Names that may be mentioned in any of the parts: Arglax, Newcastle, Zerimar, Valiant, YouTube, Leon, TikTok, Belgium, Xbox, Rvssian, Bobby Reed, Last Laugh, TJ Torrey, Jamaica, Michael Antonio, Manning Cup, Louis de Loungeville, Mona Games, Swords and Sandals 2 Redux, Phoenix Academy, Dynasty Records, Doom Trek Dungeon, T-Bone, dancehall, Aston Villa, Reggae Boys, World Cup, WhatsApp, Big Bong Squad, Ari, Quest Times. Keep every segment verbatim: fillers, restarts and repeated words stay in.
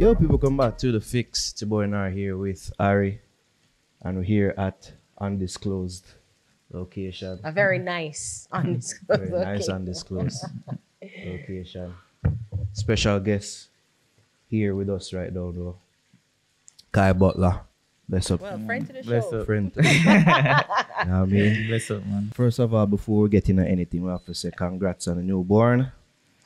Yo, people, come back to The Fix. T-Bone and I are here with Ari, and we're here at Undisclosed Location. A very nice undisclosed very location. nice undisclosed location. Special guest here with us right now, though. Kyle Butler. Bless up. Well, friend to the Bless show. Up. Friend to the show. You know what I mean? Bless up, man. First of all, before we get into anything, we have to say congrats on the newborn.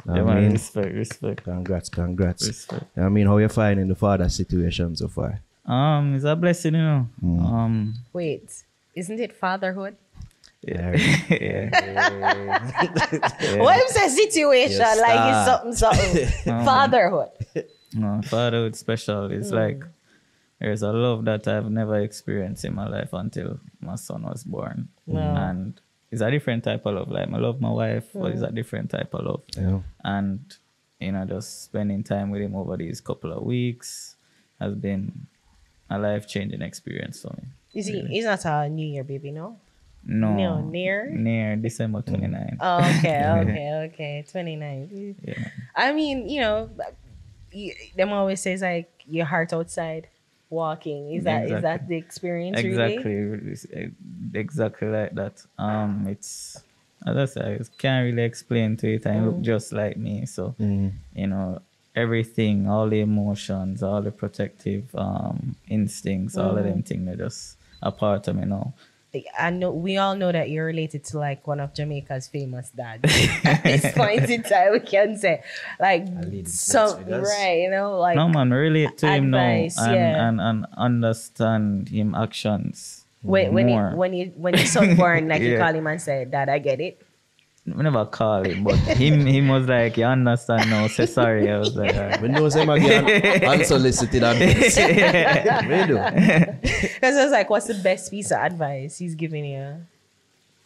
You know yeah, I mean? Respect, respect. Congrats, congrats. Respect. You know what I mean? How you finding the father situation so far? Um, it's a blessing, you know. Mm. Um, Wait, isn't it fatherhood? Yeah. yeah. yeah. What is a situation yes, like it's something, something? um, fatherhood. No, fatherhood special. It's mm. like there's a love that I've never experienced in my life until my son was born. No. And it's a different type of love. Like, I love my wife, yeah. but it's a different type of love. Yeah. And, you know, just spending time with him over these couple of weeks has been a life-changing experience for me. Is he, really. He's not a New Year baby, no? No. No, near? Near, December twenty-ninth. Oh, okay, okay, okay. twenty-ninth. Yeah. I mean, you know, them always says, like, your heart outside. Walking is that exactly. is that the experience exactly really? exactly like that um it's as I said, I can't really explain to it. I mm. look just like me, so mm. you know, everything, all the emotions, all the protective um instincts, mm. all of them things, they're just a part of me now. I know we all know that you're related to like one of Jamaica's famous dads. At this point in time, we can say like some right, you know, like no man relate to advice, him now and, yeah. and, and understand him actions. Wait, when he, when he, when he's so born, like yeah. you call him and say, "Dad, I get it." We never call him, but him him was like, "You understand now, say sorry." I was like, right. We know him again unsolicited advice. Because I was like, what's the best piece of advice he's giving you?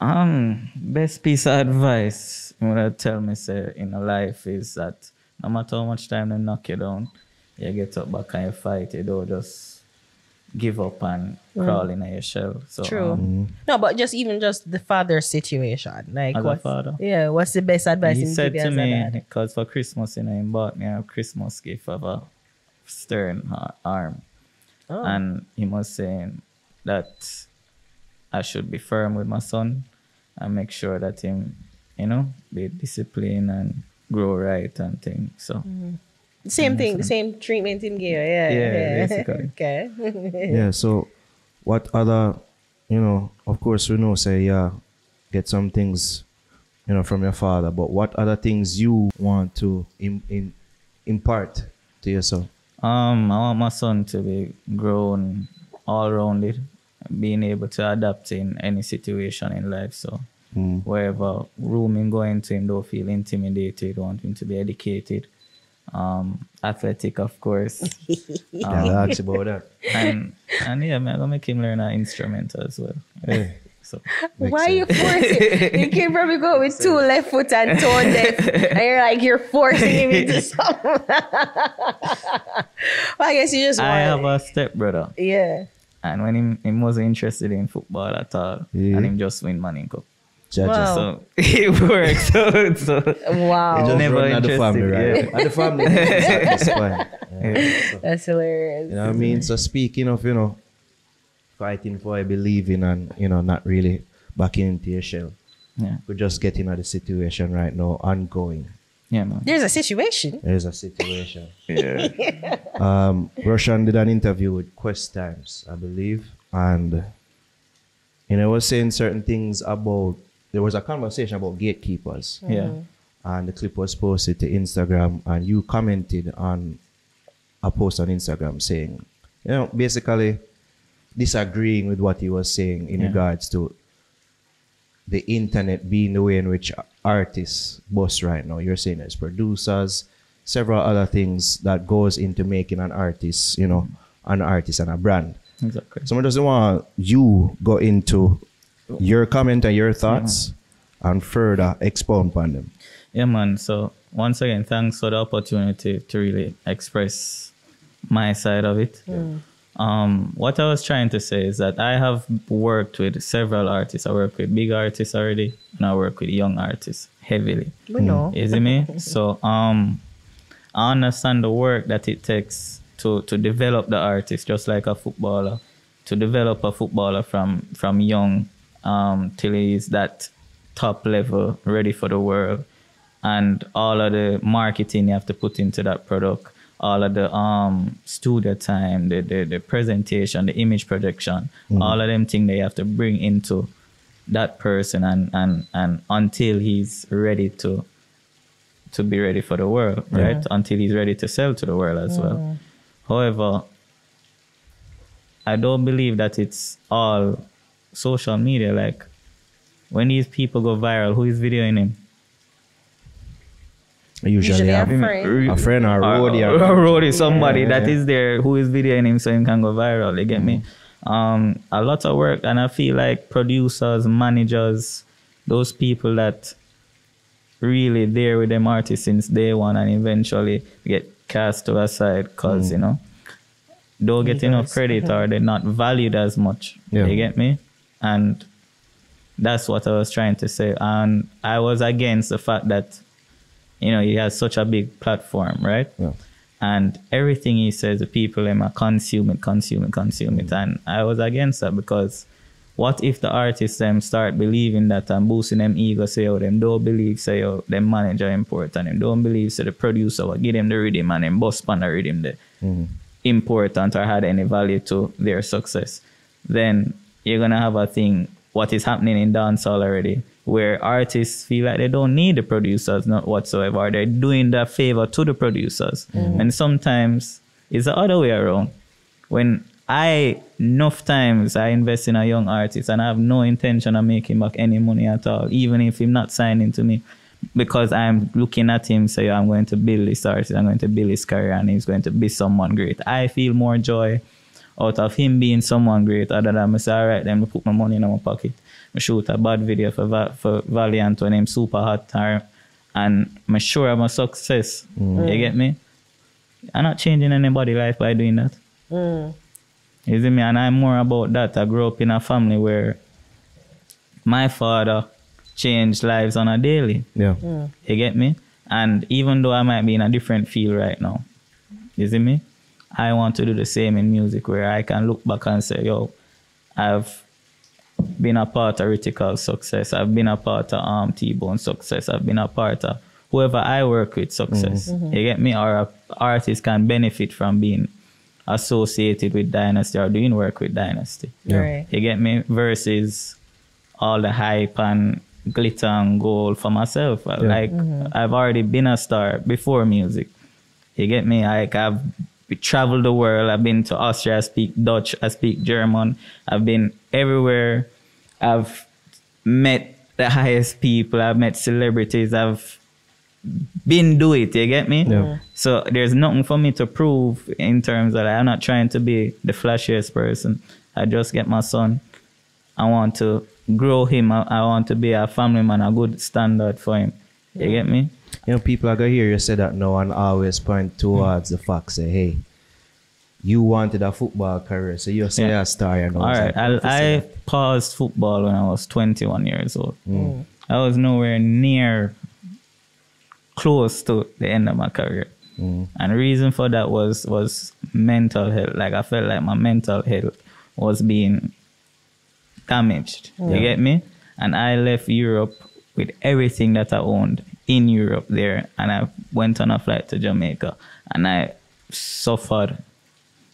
Um, best piece of advice you wanna tell me say in a life is that no matter how much time they knock you down, you get up back and you fight, you don't just give up and crawl mm. in your shell. So, True. Um, mm. No, but just even just the father situation. Like As what's, a father. Yeah, what's the best advice he said to me? Because for Christmas, you know, he bought me a Christmas gift of a stern arm. Oh. And he was saying that I should be firm with my son and make sure that him, you know, be disciplined and grow right and things. So. Mm. Same thing, the same treatment in gear, yeah. Yeah, basically. Okay. Yeah, so what other, you know, of course we know, say, yeah, get some things, you know, from your father, but what other things you want to im in, impart to your son? Um, I want my son to be grown all-rounded, being able to adapt in any situation in life, so mm. wherever room him going to, him don't feel intimidated, want him to be educated. Um, athletic, of course. um, yeah, that's about that. And, and yeah, I'm gonna make him learn an instrument as well. Yeah. So, why sense. Are you forcing? You can probably go with two left foot and toe left, and you're like you're forcing him into something. Well, I guess you just. Want I have it. a stepbrother. Yeah. And when him, him wasn't interested in football at all, yeah. and him just win Manning Cup. Judges. Wow. So it works. So, so wow. Just never at the family, right? Yeah. At the family. That's, yeah, so. That's hilarious. You know what I mean? So speaking of, you know, fighting for believing and, you know, not really backing into your shell. Yeah. We're just getting at the situation right now, ongoing. Yeah, man. There's a situation. There's a situation. Yeah. yeah. Um, Rvssian did an interview with Quest Times, I believe. And, you know, was saying certain things about there was a conversation about gatekeepers. Mm-hmm. Yeah. And the clip was posted to Instagram and you commented on a post on Instagram saying, you know, basically disagreeing with what he was saying in yeah. regards to the internet being the way in which artists bust right now. You're saying there's producers, several other things that goes into making an artist, you know, an artist and a brand. Exactly. Someone doesn't want you go into your comment and your thoughts yeah. and further expound upon them. Yeah, man. So once again, thanks for the opportunity to really express my side of it. Yeah. Um, what I was trying to say is that I have worked with several artists. I work with big artists already, and I work with young artists heavily. We know. Is it me? So um, I understand the work that it takes to, to develop the artist, just like a footballer, to develop a footballer from, from young um, till he's that top level, ready for the world. And all of the marketing you have to put into that product, all of the um, studio time, the, the, the presentation, the image production, mm-hmm. all of them things they have to bring into that person and, and, and until he's ready to to be ready for the world, right? Yeah. Until he's ready to sell to the world as yeah. well. However, I don't believe that it's all social media. Like, when these people go viral, who is videoing him? Usually, usually a, friend. a friend or a roadie. Or, or, or roadie, somebody yeah, yeah, yeah. that is there who is videoing him so he can go viral, you get mm-hmm. me? Um, a lot of work, and I feel like producers, managers, those people that really there with them artists since day one and eventually get cast to the side because, mm. you know, don't get enough credit or they're not valued as much. Yeah. You get me? And that's what I was trying to say. And I was against the fact that, you know, he has such a big platform, right? Yeah. And everything he says, the people him are consume it, consume it, consume it. And I was against that because what if the artists them start believing that and boosting them ego, say, oh, them don't believe, say, oh, them manager important, them don't believe, say, the producer will give them the rhythm and them bust on the rhythm, the mm-hmm. important or had any value to their success. Then you're going to have a thing, what is happening in dancehall already, where artists feel like they don't need the producers, not whatsoever. Or they're doing that favor to the producers. Mm-hmm. And sometimes it's the other way around. When I, enough times I invest in a young artist and I have no intention of making back any money at all, even if he's not signing to me, because I'm looking at him, say, I'm going to build this artist, I'm going to build his career and he's going to be someone great. I feel more joy out of him being someone great other than I say, all right, then I put my money in my pocket. I shoot a bad video for Va for Valiant when I'm super hot time and I'm sure I'm a success. Mm. You get me? I'm not changing anybody's life by doing that. Mm. You see me? And I'm more about that. I grew up in a family where my father changed lives on a daily. Yeah. Mm. You get me? And even though I might be in a different field right now, you see me? I want to do the same in music where I can look back and say, yo, I've been a part of Ritical's success. I've been a part of um, T-Bone's success. I've been a part of whoever I work with success. Mm-hmm. You get me? Or an artist can benefit from being associated with Dynasty or doing work with Dynasty. Yeah. Right. You get me? Versus all the hype and glitter and gold for myself. Yeah. Like, mm-hmm. I've already been a star before music. You get me? Like, I've We traveled the world. I've been to Austria. I speak Dutch. I speak German. I've been everywhere. I've met the highest people. I've met celebrities. I've been do it. You get me? Yeah. So there's nothing for me to prove in terms of like, I'm not trying to be the flashiest person. I just get my son. I want to grow him. I, I want to be a family man, a good standard for him. You yeah. get me? You know, people are going to hear you say that now and always point towards the fact, say, hey, you wanted a football career, so you're yeah. a star. You know, all right, like, I, I paused football when I was twenty-one years old. Mm. I was nowhere near close to the end of my career. Mm. And the reason for that was, was mental health. Like, I felt like my mental health was being damaged. Mm. You get me? And I left Europe with everything that I owned in Europe there, and I went on a flight to Jamaica and I suffered.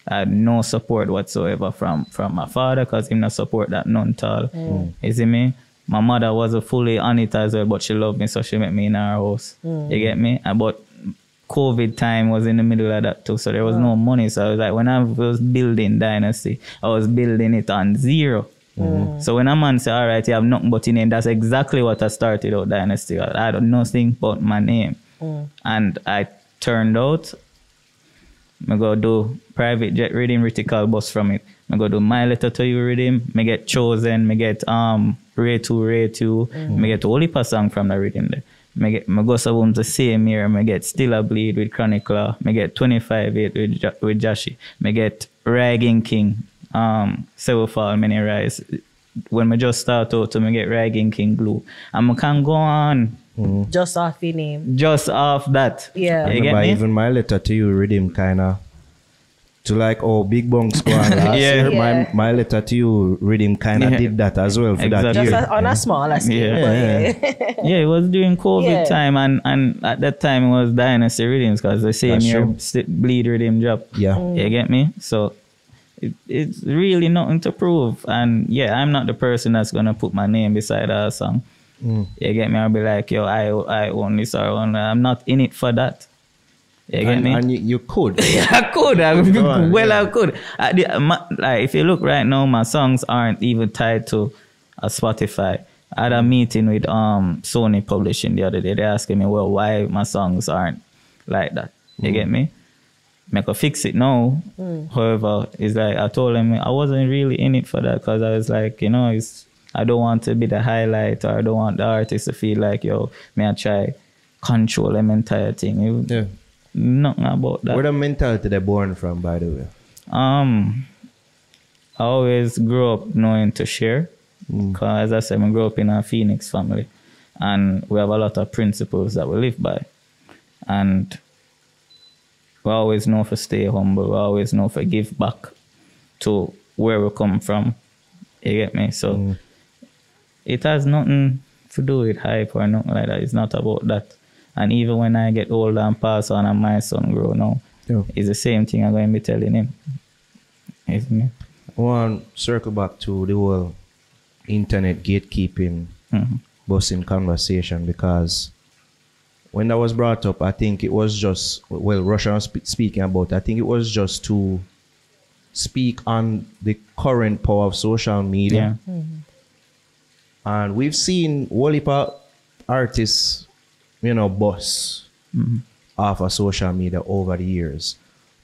I had no support whatsoever from, from my father because he didn't support that none at all. Mm. You see me? My mother wasn't fully on it as well, but she loved me, so she met me in her house. Mm. You get me? But COVID time was in the middle of that too, so there was oh. no money. So I was like, when I was building Dynasty, I was building it on zero. Mm-hmm. So when a man say, all right, you have nothing but your name, that's exactly what I started out Dynasty. I had nothing but my name. Mm. And I turned out, I go do private jet reading, Ritical bus from it. I go do My Letter to You reading, I get chosen, I get um, Ray two, Ray two, mm. I get Olipa song from the reading there. I get I go to the same year, I get Still a Bleed with Chronicler, I get twenty-five eight with, jo with Joshi, I get Ragging King. Um, several fall many rise. When I just start out to me get Ragging King glue. And I can go on. Mm. Just off your name. Just off that. Yeah. You get me? Even My Letter to You read him kinda to like, oh, Big Bong Squad last yeah. year, yeah. my, my letter to you, Redeem kind of yeah. did that as well for exactly. that year. Just on yeah. a smaller scale. Yeah, yeah. yeah. yeah it was during COVID yeah. time, and, and at that time it was Dynasty Redeems, because the same That's year st- Bleed Redeem drop. Yeah. Mm. You get me? So... It, it's really nothing to prove, and yeah, I'm not the person that's gonna put my name beside our song. Mm. You get me? I'll be like, yo, I I own this, or own. I'm not in it for that. You get and, me? And you, you could, I could, I, on, well, yeah. I could. I did, my, like if you look right now, my songs aren't even tied to a Spotify. I had a meeting with um Sony Publishing the other day. They're asking me, well, why my songs aren't like that? You mm. get me? Make a fix it now. Mm. However, it's like I told him I wasn't really in it for that, because I was like, you know, it's I don't want to be the highlight, or I don't want the artist to feel like, yo, may I try control the entire thing. It, yeah. Nothing about that. Where the mentality they're born from, by the way? Um, I always grew up knowing to share. Mm. Cause as I said, I grew up in a Phoenix family, and we have a lot of principles that we live by. And we always know for stay humble. We always know for give back to where we come from. You get me? So mm. it has nothing to do with hype or nothing like that. It's not about that. And even when I get older and pass on and my son grow now, yeah. it's the same thing I'm going to be telling him. Isn't it? I want to circle back to the whole internet gatekeeping, mm-hmm. busing conversation, because when I was brought up, I think it was just, well, Russian sp- speaking about, I think it was just to speak on the current power of social media. Yeah. Mm-hmm. And we've seen Wallipa artists, you know, bust mm-hmm. off of social media over the years.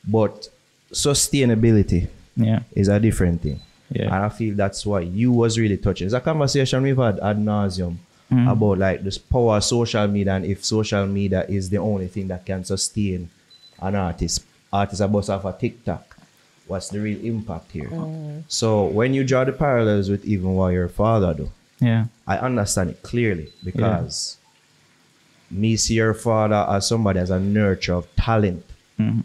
But sustainability yeah. is a different thing. Yeah. And I feel that's what you was really touching. It's a conversation we've had ad nauseum. Mm-hmm. About like this power of social media, and if social media is the only thing that can sustain an artist. Artists are both off a TikTok. What's the real impact here? Mm. So when you draw the parallels with even what your father do, yeah, I understand it clearly, because yeah. me see your father as somebody as a nurture of talent. Mm-hmm.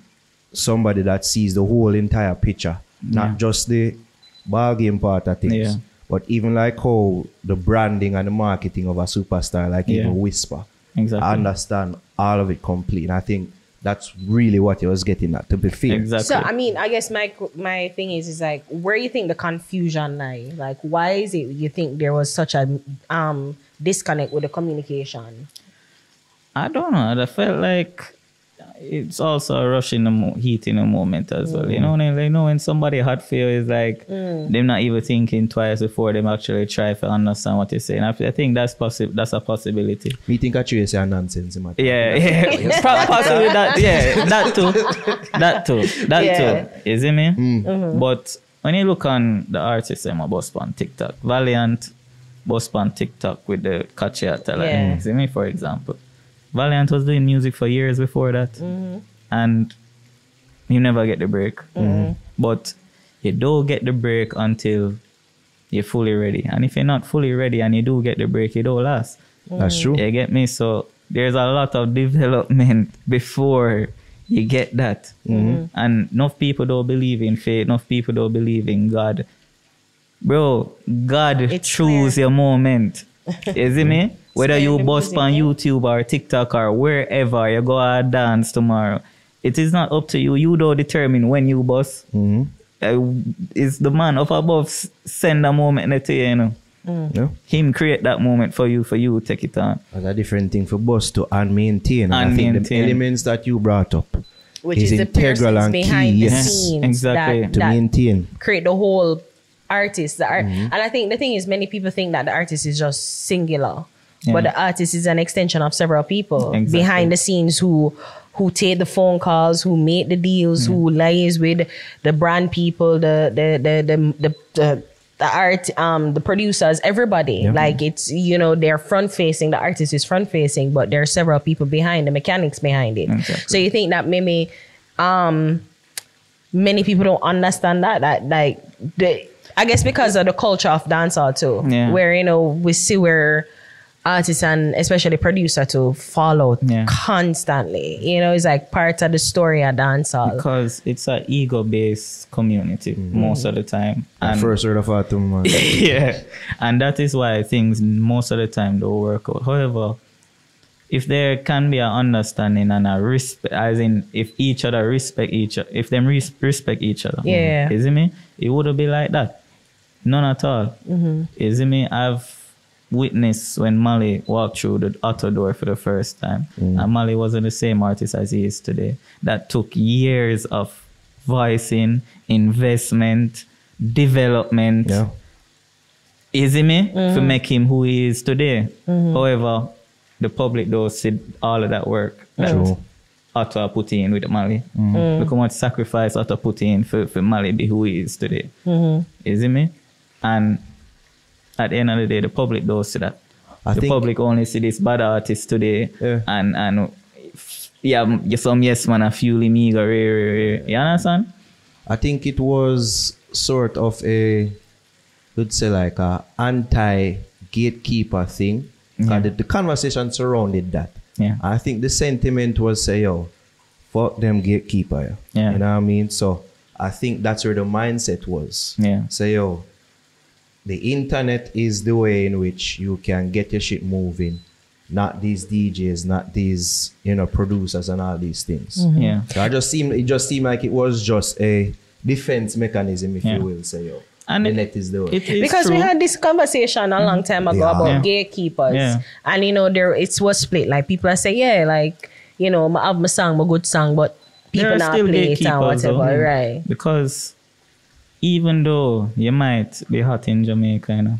Somebody that sees the whole entire picture, not yeah. just the ball game part of things. Yeah. But even like how the branding and the marketing of a superstar, like yeah. even Whisper, exactly. I understand all of it completely. And I think that's really what he was getting at, to be fair. Exactly. So, I mean, I guess my my thing is, is like, where do you think the confusion lies? Like, why is it you think there was such a um, disconnect with the communication? I don't know. I felt like it's also a rush in the mo- heat in the moment as well. Mm. You know, like, you know, when somebody hot feel is like mm. them not even thinking twice before them actually try to understand what you're saying. I, I think that's possible. That's a possibility. Me think I you say nonsense. Yeah, yeah, yeah. possibly that. Yeah, that too. That too. That yeah. too. Is it me? Mm. Mm-hmm. But when you look on the artists, I'm a boss on TikTok. Valiant, boss on TikTok with the Kachata. Like, yeah. Is it me, for example? Valiant was doing music for years before that, mm-hmm. and you never get the break. Mm-hmm. But you don't get the break until you're fully ready. And if you're not fully ready and you do get the break, you don't last. Mm-hmm. That's true. You get me? So there's a lot of development before you get that. Mm-hmm. And enough people don't believe in faith, enough people don't believe in God. Bro, God choose your moment. Is it me? Whether you bust on YouTube or TikTok or wherever you go and dance tomorrow, it is not up to you. You don't determine when you bust. Mm-hmm. Uh, it's the man up above send a moment to you, you know. Mm. Yeah. Him create that moment for you, for you take it on. That's a different thing for bust to and maintain. And, and I think maintain. The elements that you brought up. Which is, is the integral and behind key. The yes. scenes. Exactly. That, to that maintain. Create the whole artist. The art- mm-hmm. And I think the thing is, many people think that the artist is just singular. Yeah. But the artist is an extension of several people exactly. behind the scenes who who take the phone calls, who make the deals, yeah. who liaise with the brand people, the the the the the, the, the art, um, the producers, everybody. Yeah. Like it's you know they're front facing. The artist is front facing, but there are several people behind the mechanics behind it. Exactly. So you think that maybe um, many people don't understand that that like the I guess because of the culture of dancehall too, yeah. where you know we see where. artists and especially producer to follow yeah. constantly. You know, it's like part of the story of dancehall. Because it's an ego-based community mm-hmm. most of the time. And first word of all, man. Yeah. And that is why things most of the time don't work out. However, if there can be an understanding and a respect, as in if each other respect each other, if them res respect each other, yeah, is it me? It wouldn't be like that. None at all. Mm-hmm. Is it me? I've witnessed when Mali walked through the Otto door for the first time, mm. and Mali wasn't the same artist as he is today. That took years of voicing, investment, development. Yeah. Is it me? Mm-hmm. To make him who he is today. Mm-hmm. However, the public though see all of that work that True. Otto put in with Mali. Mm-hmm. mm. Look how much sacrifice Otto put in for, for Mali be who he is today. Mm-hmm. Is it me? And at the end of the day, the public does see that. I the public only see this bad artist today, yeah. and and yeah, some yes man are fueling me. You understand? I think it was sort of a, you'd say like a anti-gatekeeper thing. Yeah. The, the conversation surrounded that. Yeah. I think the sentiment was say, yo, fuck them gatekeeper. Yeah. Yeah. You know what I mean? So I think that's where the mindset was. Yeah. Say, yo, the internet is the way in which you can get your shit moving. Not these D Js, not these, you know, producers and all these things. Mm-hmm. Yeah. So I just seemed, it just seemed like it was just a defense mechanism, if yeah. you will, say, yo. And the it, net is the way. It is because true. We had this conversation a long time ago yeah. about yeah. gatekeepers. Yeah. And, you know, there it was split. Like, people are saying, yeah, like, you know, I have my song, my good song, but people now play it and whatever, though, right? Because even though you might be hot in Jamaica, you know,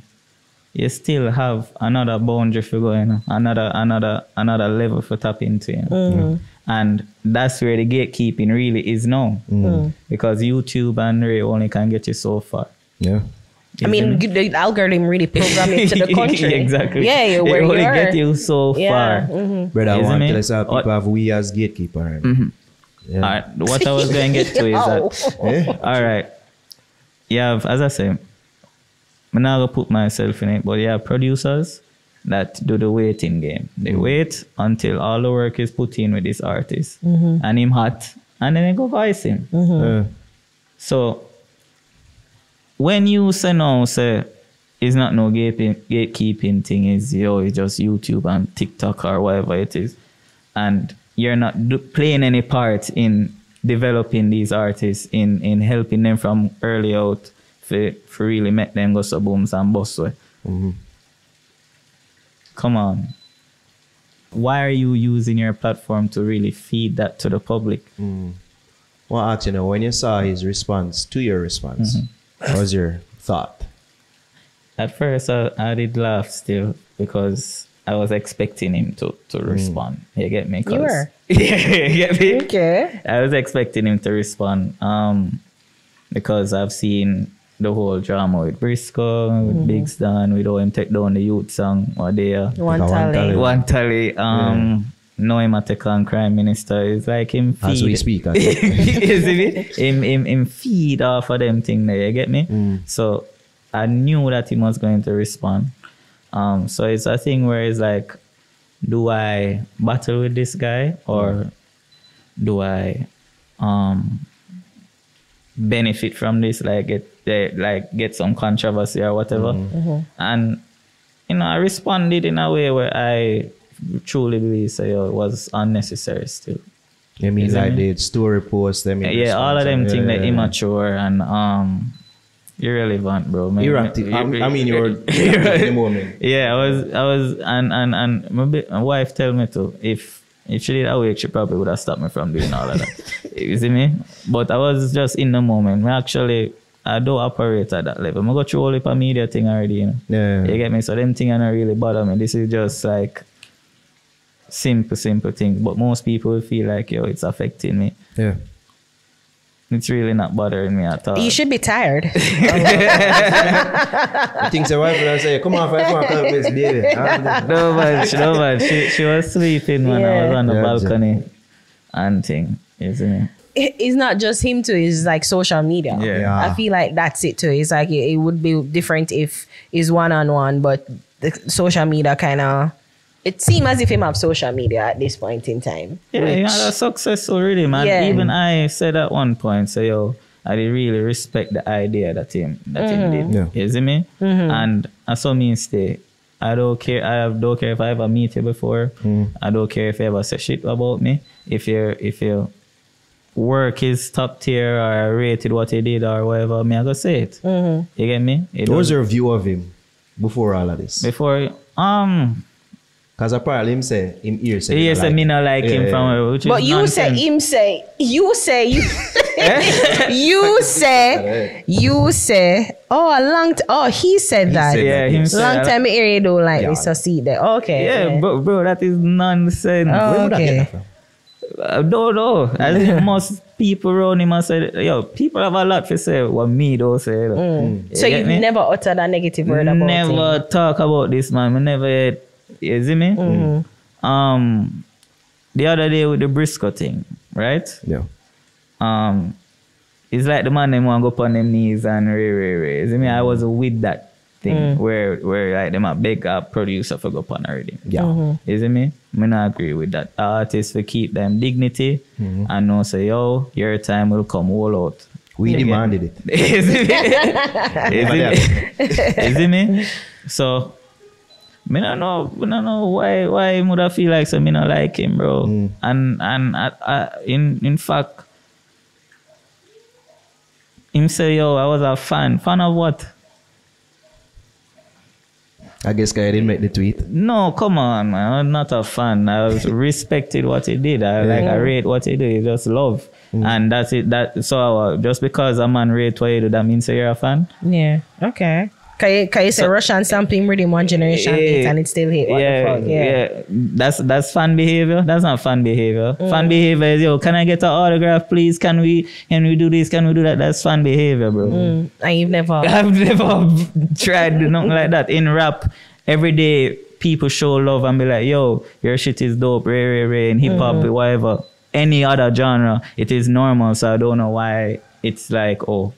you still have another boundary for going, you know, another, another, another level for tap into. You know? Mm. And that's where the gatekeeping really is now. Mm. Because YouTube and Ray only can get you so far. Yeah, I mean, the algorithm really programmed it to the country. Exactly. Yeah, you're where it you only are. Get you so yeah. far. Mm-hmm. Brother, I want to tell us how people have we as gatekeeper. Right? Mm-hmm. Yeah. All right, what I was going to get to is that, yeah. all right, yeah, as I say, I'm not going to put myself in it, but yeah, producers that do the waiting game. They wait until all the work is put in with this artist mm-hmm. and him hot, and then they go voice him. Mm-hmm. uh, so, when you say no, say it's not no gatekeeping, gatekeeping thing, is yo, it's just YouTube and TikTok or whatever it is, and you're not do, playing any part in developing these artists, in in helping them from early out for, for really make them go so booms and bust way. Mm-hmm. Come on. Why are you using your platform to really feed that to the public? Mm. Well, actually, when you saw his response to your response, mm-hmm. what was your thought? At first, I, I did laugh still because I was expecting him to, to mm. respond. You get me? You were. Yeah, you get me? Okay. I was expecting him to respond um, because I've seen the whole drama with Briscoe, mm. with Big Stan, with how him take down the youth song or there. One Tally. One Tally. Um, yeah. No, him a take on Prime Minister. It's like him feed. As we speak. As Isn't it? Him, him, him feed off of them thing there, you get me? Mm. So I knew that he was going to respond. Um, so it's a thing where it's like, do I battle with this guy or do I um, benefit from this, like get uh, like get some controversy or whatever? Mm. Mm-hmm. And, you know, I responded in a way where I truly believe say so, it was unnecessary still. You mean like I mean? The story posts them? Yeah, yeah, all of them yeah, think yeah, they're yeah. immature and um, irrelevant, bro. Man, Irractive. I mean, you're in the moment. Yeah, I was, I was, and and and my wife tell me to if if she did awake, she probably would have stopped me from doing all of that. You see me? But I was just in the moment. I actually, I don't operate at that level. I go through all the media thing already. You know? Yeah, yeah. You get me? So them thing are not really bother me. This is just like simple, simple thing, but most people feel like, yo, it's affecting me. Yeah, it's really not bothering me at all. You should be tired. I think so. Wife would say, "Come on, come on, come on, baby." No man, no man. She she was sleeping when yeah. I was on the yeah, balcony, and thing, isn't it? It's not just him too. It's like social media. Yeah. I feel like that's it too. It's like it, it would be different if it's one on one, but the social media kind of, it seems as if him have social media at this point in time. Yeah, which, he had a success already, man. Yeah. Even I said at one point, so yo, I did really respect the idea that him that mm-hmm. him did. Yeah. You see me? Mm-hmm. And I saw me stay. I don't care. I don't care if I ever meet you before. Mm. I don't care if you ever say shit about me. If you if you work is top tier or rated what he did or whatever, me I go say it. Mm-hmm. You get me? It what was your view of him before all of this? Before um. Because apparently him say, him ear say. He say me not like him, yeah, from where, which but is you nonsense. Say him say, you say, you you say, you say, oh, a long time, oh, he said he that. Said yeah, him say long time ear you don't like, yeah, me, so see that. Okay. Yeah, okay. Bro, bro, that is nonsense. Oh, where would okay. I get that from? I don't know. I think most people around him have said, yo, people have a lot to say what me don't say. Mm. You so you never uttered a negative word about never him? Never talk about this man. We never had. You see me? Mm-hmm. Um, the other day with the Briscoe thing, right? Yeah. Um, it's like the man them want to go up on them knees and re re re. You see me? I was with that thing mm. where where like them a big uh, producer for go up on already. Yeah. Mm-hmm. You see me? I not agree with that. Artists for keep them dignity mm-hmm. and no say yo, your time will come all out. We you demanded it. You see me? You see me? You see me? So. Me don't know, me don't know why why would I feel like so me not like him, bro. Mm. And and I, I, in in fact, him say yo, I was a fan. Fan of what? I guess guy didn't make the tweet. No, come on, man. I'm not a fan. I was respected what he did. I yeah. like I rate what he did. It's just love, mm. and that's it. That so just because a man rate what he do, that means you're a fan. Yeah. Okay. Because you, you say so, Russian sampling really one generation yeah, and it still hate what yeah, the fuck. Yeah. yeah. That's that's fan behavior. That's not fan behavior. Mm. Fan behavior is yo, can I get an autograph, please? Can we can we do this? Can we do that? That's fan behavior, bro. Mm. And you've never I've never tried nothing like that. In rap, every day people show love and be like, yo, your shit is dope, ray, ray, ray, and hip hop, mm-hmm. whatever. Any other genre, it is normal, so I don't know why it's like, oh,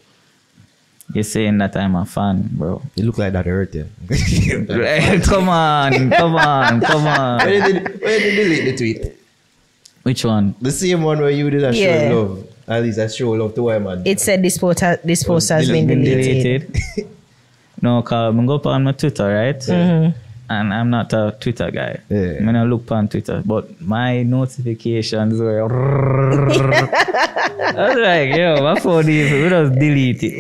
you're saying that I'm a fan, bro. You look like that earth, yeah. Like, come on, come on, come on. Where did, where did you delete the tweet? Which one? The same one where you did a yeah. show love. At least I show love to why, man. It said this post, ha this post well, has been deleted. deleted. No, because I'm going to go on my Twitter, right? Mm-hmm. And I'm not a Twitter guy. Yeah. I'm going to look on Twitter. But my notifications were... I was like, yo, my phone is... We just delete it.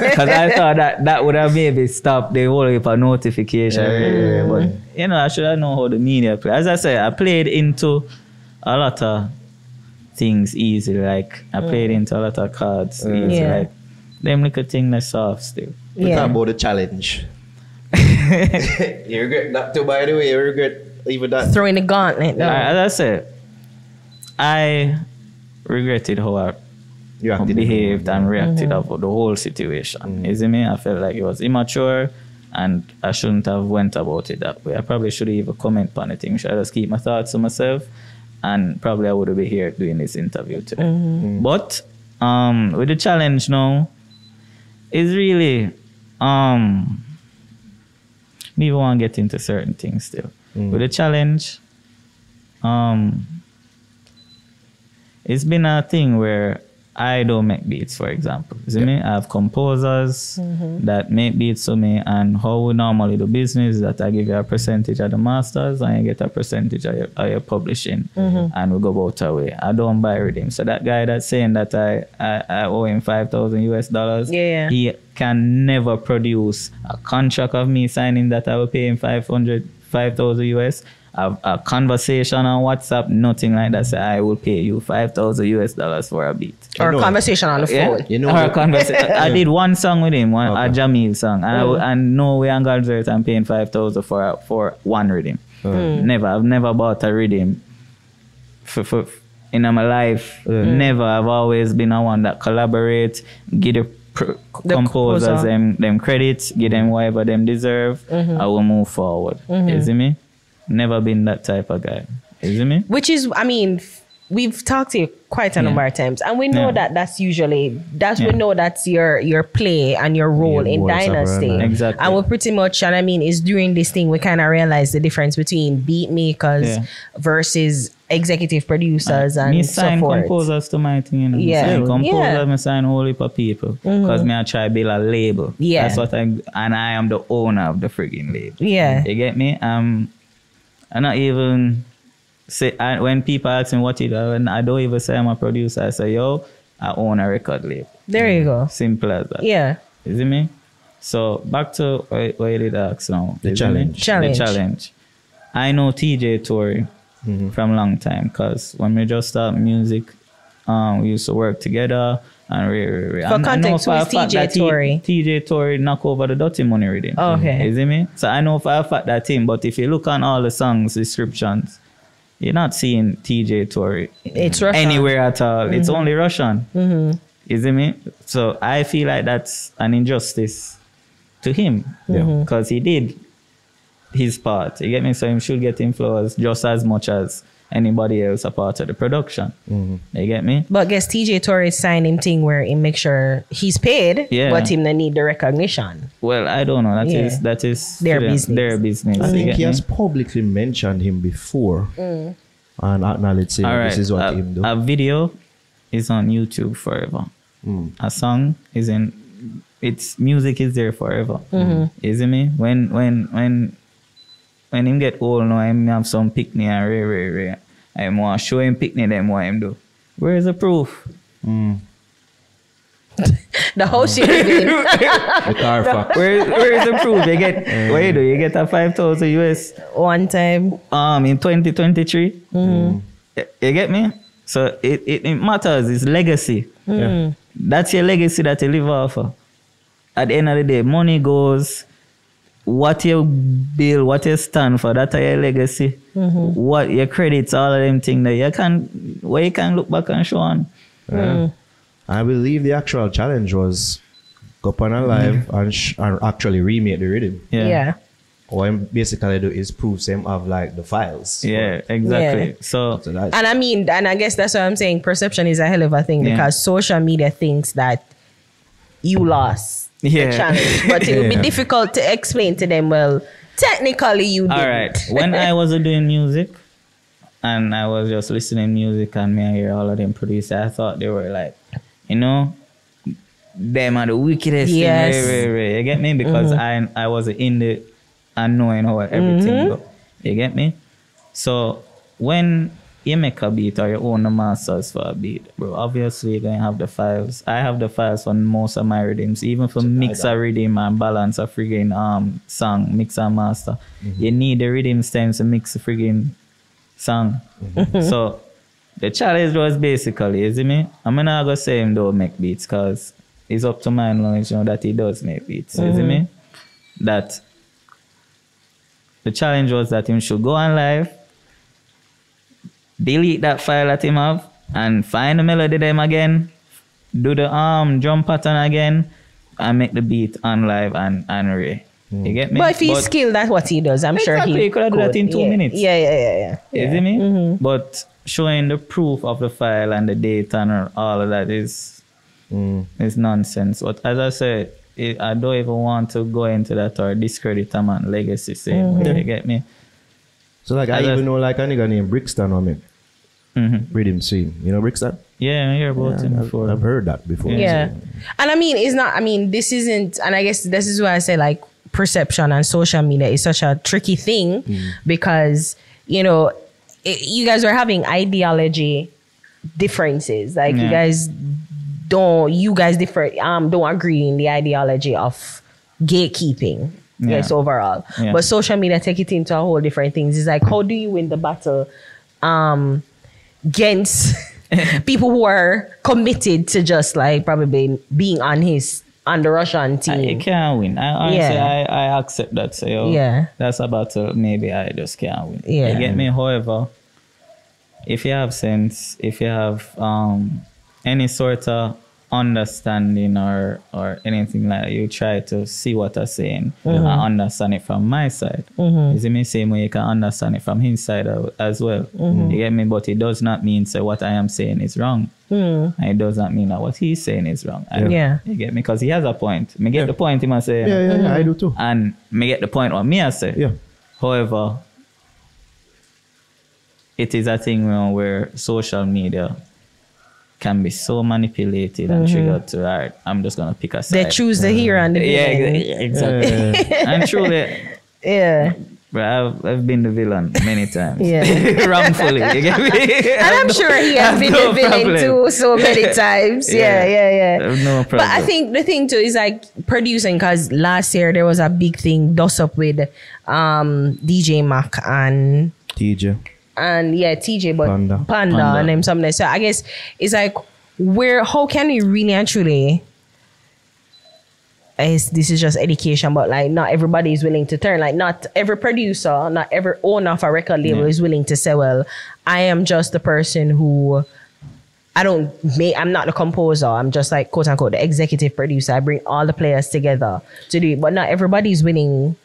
Because I thought that, that would have maybe stopped the whole heap of notification. Yeah, yeah, yeah. But, you know, I should have known how the media play. As I said, I played into a lot of things easy. Like, I played into a lot of cards mm. easy. Yeah. Like, them little things are soft still. We're yeah. talking about the challenge. You regret that too, by the way. You regret even that throwing the gauntlet. No. Right, that's it. I regretted how I you behaved and yeah. reacted mm-hmm. about the whole situation. Mm-hmm. You see me? I felt like it was immature, and I shouldn't have went about it that way. I probably shouldn't even comment on anything. Should I just keep my thoughts to myself? And probably I wouldn't be here doing this interview today. Mm-hmm. But um, with the challenge now, is really. Um, We even want to get into certain things still. Mm. With the challenge, um, it's been a thing where I don't make beats, for example. You see yep. me? I have composers mm-hmm. that make beats for me, and how we normally do business is that I give you a percentage of the masters and you get a percentage of your, of your publishing, mm-hmm. and we go both our way. I don't buy rhythm. So that guy that's saying that I, I, I owe him five thousand US dollars, yeah, yeah. he can never produce a contract of me signing that I will pay him five hundred, five thousand US. A, a conversation on WhatsApp, nothing like that. Say, so I will pay you five thousand US dollars for a beat. Or a conversation on the phone. Yeah. You know or a conversation. I did one song with him, one, okay. a Jamil song. And, mm. I, and no way I'm going to do I'm paying five thousand for for one rhythm. Mm. Never. I've never bought a rhythm for, for, in my life. Mm. Never. I've always been a one that collaborates, give the The composers them, them credits, give mm. them whatever them deserve. Mm-hmm. I will move forward. Mm-hmm. You see me? Never been that type of guy. Isn't it? Which is, I mean, we've talked to you quite a yeah. number of times, and we know yeah. that that's usually that's yeah. we know that's your your play and your role yeah, in Dynasty. Exactly. And we pretty much, and I mean, is during this thing we kind of realize the difference between beat makers yeah. versus executive producers and, and me sign support. Composers to my thing, you know. Yeah, me sign composers, yeah. me sign whole heap of people because mm-hmm. me I try build a label. Yeah, that's what I and I am the owner of the friggin' label. Yeah, you get me? Um, I'm not even. Say, I, when people ask me what you do, I don't even say I'm a producer. I say, yo, I own a record label. There you go. Simple as that. Yeah. You see me? So back to what you did ask now. The challenge. challenge. The challenge. I know T J Torrey mm-hmm. from a long time because when we just started music, um, we used to work together. And re, re, re. For and context, who is T J Torrey? T J Torrey knock over the dirty money reading. Oh, okay. You see me? So I know for a fact that team, but if you look on all the songs, descriptions, you're not seeing T J Torrey it's anywhere Russian. At all. Mm-hmm. It's only Russian. Mm-hmm. You see me? So I feel like that's an injustice to him because mm-hmm. he did his part. You get me? So he should get influence just as much as anybody else a part of the production. Mm-hmm. You get me? But I guess T J Torrey signed him thing where he make sure he's paid, yeah. but him they need the recognition. Well, I don't know. That yeah. is that is their student, business. Their business. I think he me? has publicly mentioned him before mm. and acknowledged saying right. this is what a, him do. A video is on YouTube forever. Mm. A song is in it's music is there forever. Mm-hmm. You see me? When when when When him get old now, him have some picnic and re, re, re. I want to show him picnic them what him do. Where is the proof? Mm. The whole shit again. Where, where is the proof? You get, mm. what you do? You get a five thousand U S. One time. Um, in twenty twenty-three. Mm. You, you get me? So it, it, it matters. It's legacy. Mm. Yeah. That's your legacy that you live off of. At the end of the day, money goes... What you build, what you stand for, that are your legacy. Mm-hmm. What your credits, all of them things that you can, where you can look back and show on. Yeah. Mm. I believe the actual challenge was go on a live and, sh and actually remake the rhythm. Yeah. yeah. What I'm basically do is prove them have like the files. Yeah, exactly. Yeah. So, so and I mean, and I guess that's what I'm saying. Perception is a hell of a thing yeah. because social media thinks that you lost. Yeah. The challenge, but it yeah. would be difficult to explain to them, well, technically you did. All right. When I was doing music and I was just listening to music and me I hear all of them produce, I thought they were like, you know, them are the wickedest yes. thing. Right, right, right. You get me? Because mm-hmm. I I was in the unknowing how everything mm-hmm. go. You get me? So when you make a beat or you own the masters for a beat, bro, obviously you're going to have the files. I have the files on most of my rhythms, even for mixer rhythm and balance a friggin' um, song, mixer master. Mm-hmm. You need the rhythm stems to mix a friggin' song. Mm-hmm. So the challenge was basically, you see me? I'm not going to say him don't make beats because it's up to my knowledge now that he does make beats, mm-hmm. you see me? That the challenge was that him should go on live, delete that file that him have and find the melody them again, do the um drum pattern again, and make the beat on live and and re. Mm. You get me? But if he's but, skilled, that's what he does. I'm exactly, sure he, he could have done that in two yeah. minutes. Yeah, yeah, yeah, yeah. You yeah. see me? Mm-hmm. But showing the proof of the file and the date and all of that is mm. is nonsense. But as I said, it, I don't even want to go into that or discredit a man's legacy. Same mm-hmm. way, you get me? So like I, I even know like a nigga named Brixton on it. Mm-hmm. Rhythm scene. You know Brixton? Yeah, I hear about yeah, him before. I've heard that before. Yeah. yeah. And I mean, it's not, I mean, this isn't, and I guess this is why I say like perception and social media is such a tricky thing mm. because, you know, it, you guys were having ideology differences. Like yeah. you guys don't, you guys differ, um, don't agree in the ideology of gatekeeping. Yeah. Yes, overall. Yeah. But social media take it into a whole different things. It's like, how do you win the battle um, against people who are committed to just like probably being on his on the Russian team? You can't win. I honestly, yeah. I, I accept that. Say, oh, yeah, that's a battle. Maybe I just can't win. Yeah, you get me. However, if you have sense, if you have um, any sort of understanding or or anything like that. You try to see what I'm saying mm-hmm. and understand it from my side. Mm-hmm. Is it me same way you can understand it from his side as well? Mm-hmm. You get me? But it does not mean so what I am saying is wrong. Mm-hmm. And it does not mean that what he's saying is wrong. Yeah. yeah. You get me? Because he has a point. Me get yeah. the point him I say. Yeah, yeah, yeah, yeah, I do too. And me get the point what me I say. Yeah. However, it is a thing, you know, where social media can be so manipulated and mm-hmm. triggered to, all right, I'm just going to pick a side. They choose the hero and the villain. Yeah, exactly. Yeah. And truly, yeah. But I've, I've been the villain many times. Yeah. Wrongfully. You get me? And I'm no, sure he has been no the villain problem. too so many times. Yeah, yeah, yeah. yeah. No problem. But I think the thing too is like producing, because last year there was a big thing dust up with um, D J Mac and... T J. And yeah, T J, but Panda, Panda, Panda. and then something like that. So I guess it's like, where, how can we really actually, I guess this is just education, but like not everybody is willing to turn. Like not every producer, not every owner of a record label yeah. is willing to say, well, I am just the person who, I don't make, I'm not the composer. I'm just like, quote unquote, the executive producer. I bring all the players together to do it. But not everybody's willing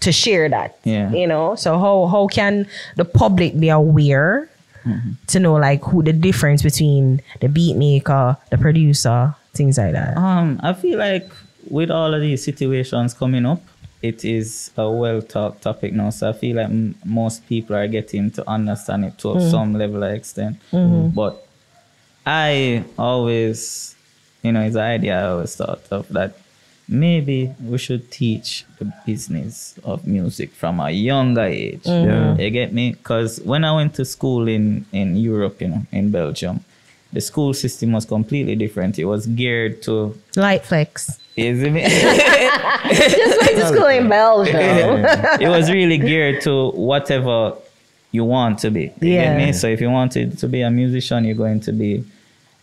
to share that, yeah. you know? So how how can the public be aware mm-hmm. to know like who the difference between the beat maker, the producer, things like that? Um, I feel like with all of these situations coming up, it is a well-talked topic now. So I feel like m most people are getting to understand it to mm-hmm. some level of extent. Mm-hmm. But I always, you know, it's an idea I always thought of that maybe we should teach the business of music from a younger age. Mm-hmm. yeah. You get me? Because when I went to school in, in Europe, you know, in Belgium, the school system was completely different. It was geared to... Light flex. Isn't it? Just went to school in Belgium. Yeah. It was really geared to whatever you want to be. You yeah. get me? So if you wanted to be a musician, you're going to be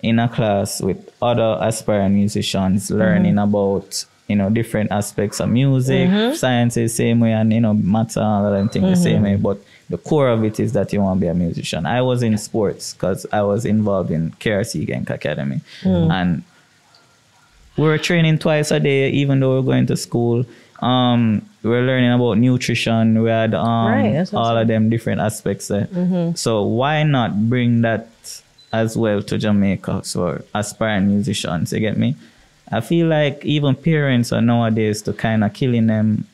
in a class with other aspiring musicians learning mm-hmm. about, you know, different aspects of music, mm-hmm. sciences same way, and, you know, maths and all that thing mm-hmm. the same way. But the core of it is that you want to be a musician. I was in sports because I was involved in K R C Genk Academy. Mm. And we were training twice a day, even though we were going to school. Um, we were learning about nutrition. We had um, right, that's all awesome. of them different aspects there. Mm-hmm. So why not bring that as well to Jamaica, so aspiring musicians, you get me? I feel like even parents are nowadays to kind of killing them,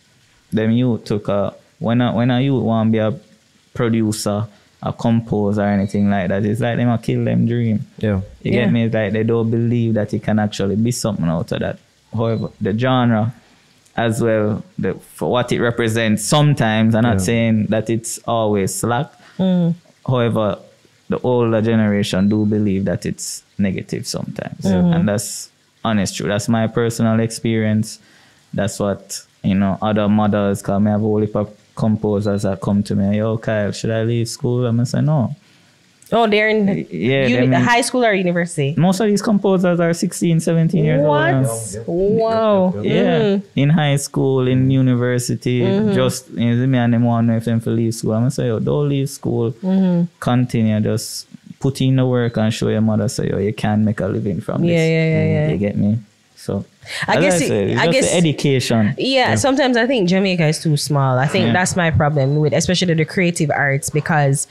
them youth took a, when a, when a youth want to be a producer, a composer or anything like that, it's like they might kill them dream. Yeah. You yeah. get me? It's like they don't believe that it can actually be something out of that. However, the genre as well, the, for what it represents sometimes, I'm not yeah. saying that it's always slack. Mm. However, the older generation do believe that it's negative sometimes. Mm-hmm. And that's honest true. That's my personal experience. That's what, you know, other mothers, because I have a whole heap of composers that come to me, yo, Kyle, should I leave school? I'm going to say no. Oh, they're in yeah, uni they're in, high school or university? Most of these composers are sixteen, seventeen years what? old. What? Wow. Yeah. Mm. In high school, in university, mm-hmm. just, you know, and them want to know if them for leave school. I'm going to say, yo, don't leave school. Mm-hmm. Continue, just put in the work and show your mother, say, yo, you can make a living from yeah, this. Yeah, yeah, yeah. You get me? So, I guess, I said, it's I just guess, education. Yeah, yeah, sometimes I think Jamaica is too small. I think yeah. that's my problem with, especially the creative arts, because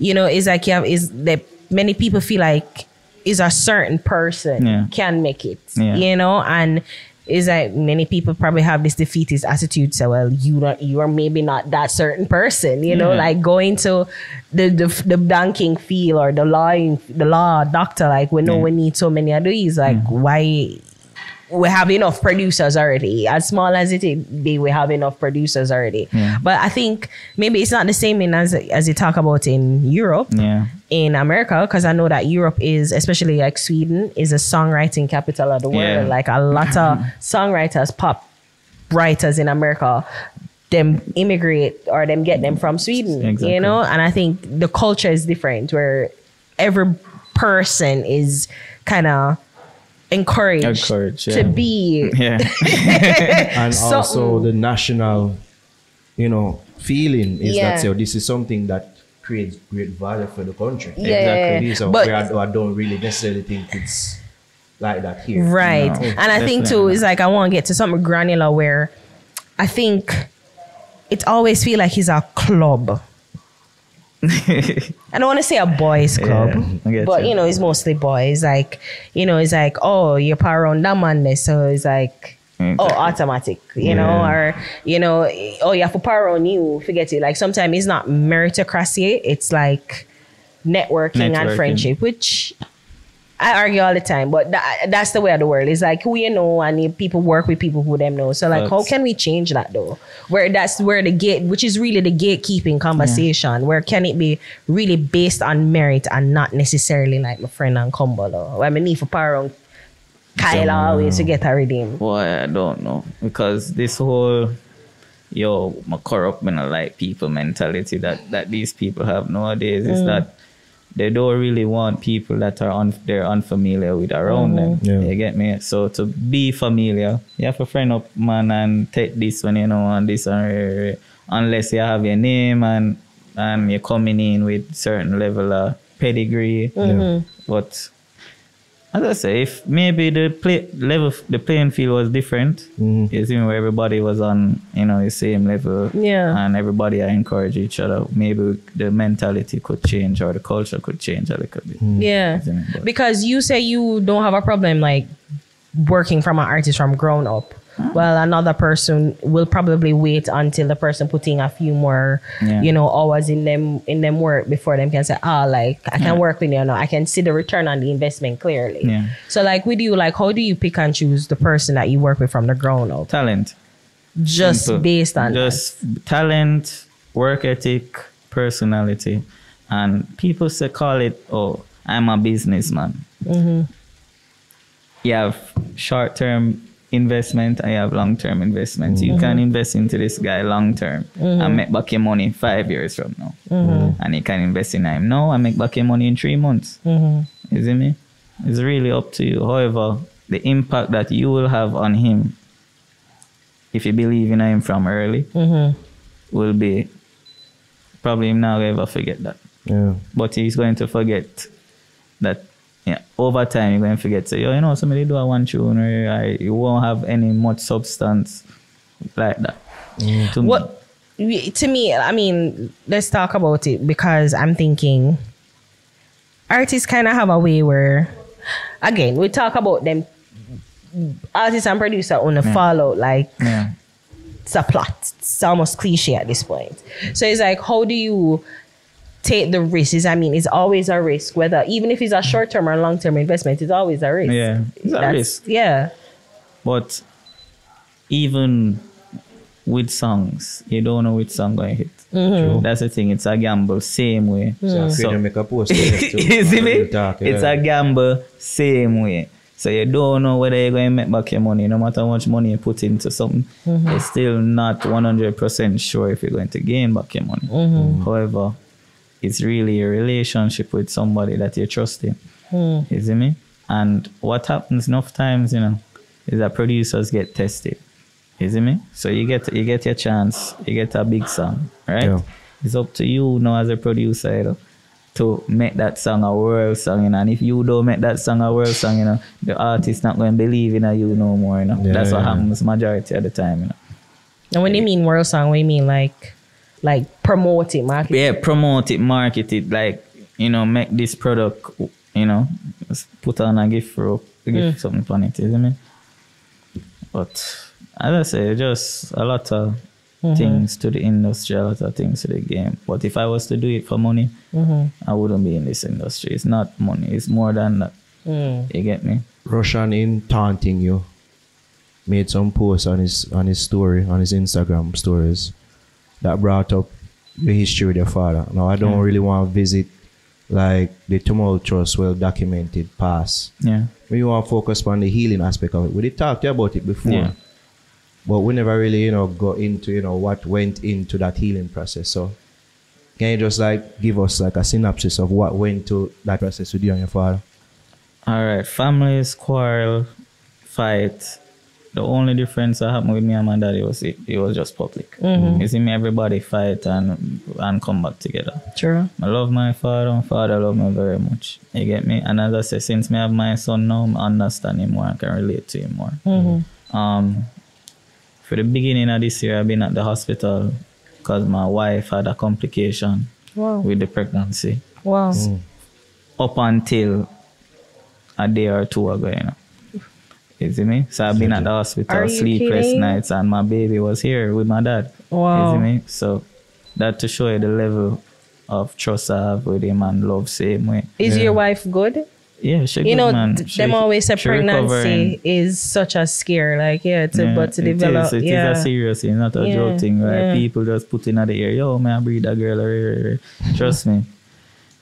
you know, it's like you have, is that many people feel like is a certain person yeah. can make it, yeah. you know, and it's like many people probably have this defeatist attitude. So, well, you don't, you are maybe not that certain person, you yeah. know, like going to the the, the banking field or the lawing, the law doctor, like we know yeah. we need so many of these, like yeah. why we have enough producers already. As small as it be, we have enough producers already. Yeah. But I think maybe it's not the same in as as you talk about in Europe, yeah. in America, because I know that Europe is, especially like Sweden, is a songwriting capital of the world. Yeah. Like a lot of songwriters, pop writers in America, them immigrate or them get them from Sweden, exactly. you know? And I think the culture is different where every person is kind of encouraged, encouraged yeah. to be yeah. and so, also the national, you know, feeling is yeah. that so this is something that creates great value for the country. Yeah, exactly. Yeah, yeah. So but, I, I don't really necessarily think it's like that here. Right. You know? And I Definitely. think too, it's like I want to get to something granular where I think it always feels like it's a club. I don't want to say a boys club, yeah, but you know, it's mostly boys. Like, you know, it's like, oh, you're power on that man, so it's like, exactly. oh, automatic, you yeah. know, or, you know, oh, you have to power on you, forget it. Like, sometimes it's not meritocracy, it's like networking, networking. and friendship, which I argue all the time, but that, that's the way of the world. It's like who you know, and people work with people who them know. So like, that's, how can we change that though? Where that's where the gate, which is really the gatekeeping conversation, yeah. where can it be really based on merit and not necessarily like my friend and Kumbolo? I mean, need for power on Kyle always to get a redeem. Well, I don't know, because this whole yo, my corrupt men are like people mentality that, that these people have nowadays mm. is that they don't really want people that are un they're unfamiliar with around mm-hmm. them. Yeah. You get me? So to be familiar, you have to friend up, man, and take this one, you know, and this one. Unless you have your name and and you're coming in with certain level of pedigree. Mm-hmm. Yeah. But as I say, if maybe the play level, the playing field was different, mm-hmm. you see, where everybody was on, you know, the same level, yeah, and everybody encouraged each other, maybe the mentality could change or the culture could change a little bit. Mm-hmm. Yeah, you see, because you say you don't have a problem like working from an artist from ground up. Huh? Well, another person will probably wait until the person putting a few more, yeah. you know, hours in them in them work before them can say, ah, oh, like I can yeah. work with you now. I can see the return on the investment clearly. Yeah. So, like with you, like how do you pick and choose the person that you work with from the ground up? Talent, just Simple. based on just that. talent, work ethic, personality, and people say call it, oh, I'm a businessman. Mm-hmm. You have short term investment, I have long-term investment. Mm-hmm. You can invest into this guy long-term mm-hmm. and make back your money five years from now. Mm-hmm. And you can invest in him now and make back your money in three months. Mm-hmm. You see me? It's really up to you. However, the impact that you will have on him, if you believe in him from early, mm-hmm. will be probably him not ever forget that. Yeah. But he's going to forget that. Yeah, over time you're going to forget. Say, yo, you know, somebody do a one tune, or I, you won't have any much substance like that. Mm. To what me. to me, I mean, let's talk about it, because I'm thinking artists kind of have a way where, again, we talk about them artists and producers on the yeah. follow like yeah. it's a plot. It's almost cliche at this point. So it's like, how do you take the risks? I mean, it's always a risk, whether even if it's a short-term or long-term investment, it's always a risk. Yeah, it's That's, a risk. Yeah. But even with songs, you don't know which song going to hit. Mm-hmm. That's the thing. It's a gamble, same way. Mm-hmm. So, so make a post you see me? Talk, yeah. It's a gamble, same way. So you don't know whether you're going to make back your money. No matter how much money you put into something, mm-hmm. you're still not one hundred percent sure if you're going to gain back your money. Mm-hmm. However, it's really a relationship with somebody that you trust in. Mm. You see me? And what happens enough times, you know, is that producers get tested. You see me? So you get you get your chance, you get a big song, right? Yeah. It's up to you now as a producer, you know, to make that song a world song, you know. And if you don't make that song a world song, you know, the artist not going to believe in you no more, you know. Yeah, That's yeah, what yeah. happens majority of the time, you know. And when yeah. you mean world song, what do you mean, like... like promote it, market it. Yeah, promote it, market it. Like, you know, make this product, you know, put on a gift rope, give mm. something on it, isn't it? But as I say, just a lot of mm-hmm. things to the industry, a lot of things to the game. But if I was to do it for money, mm-hmm. I wouldn't be in this industry. It's not money, it's more than that. Mm. You get me? Rvssian, in taunting you, made some posts on his on his story, on his Instagram stories, that brought up the history of their father. Now, I don't yeah. really want to visit like the tumultuous, well-documented past. Yeah. We want to focus on the healing aspect of it. We did talk about it before, yeah. but we never really, you know, got into, you know, what went into that healing process. So can you just like give us like a synopsis of what went to that process with you and your father? All right. Families quarrel, fight, the only difference that happened with me and my daddy was it, it was just public. Mm-hmm. You see me, everybody fight and and come back together. True. I love my father, and father love me very much. You get me? And as I say, since me have my son now, I understand him more, I can relate to him more. Mm-hmm. Um, for the beginning of this year, I've been at the hospital because my wife had a complication wow. with the pregnancy. Wow. Mm. Up until a day or two ago, you know. You see me? So I've been at the hospital, sleepless nights, and my baby was here with my dad. Wow. You see me? So that to show you the level of trust I have with him and love same way. Is yeah. your wife good? Yeah, she you good, know, man. She, them always say pregnancy is such a scare. Like, yeah, it's yeah, about to develop. It is, it yeah. is a serious thing, not a yeah. joke thing, right? Yeah. People just put in at the air, yo, man, I breed a girl. Trust me.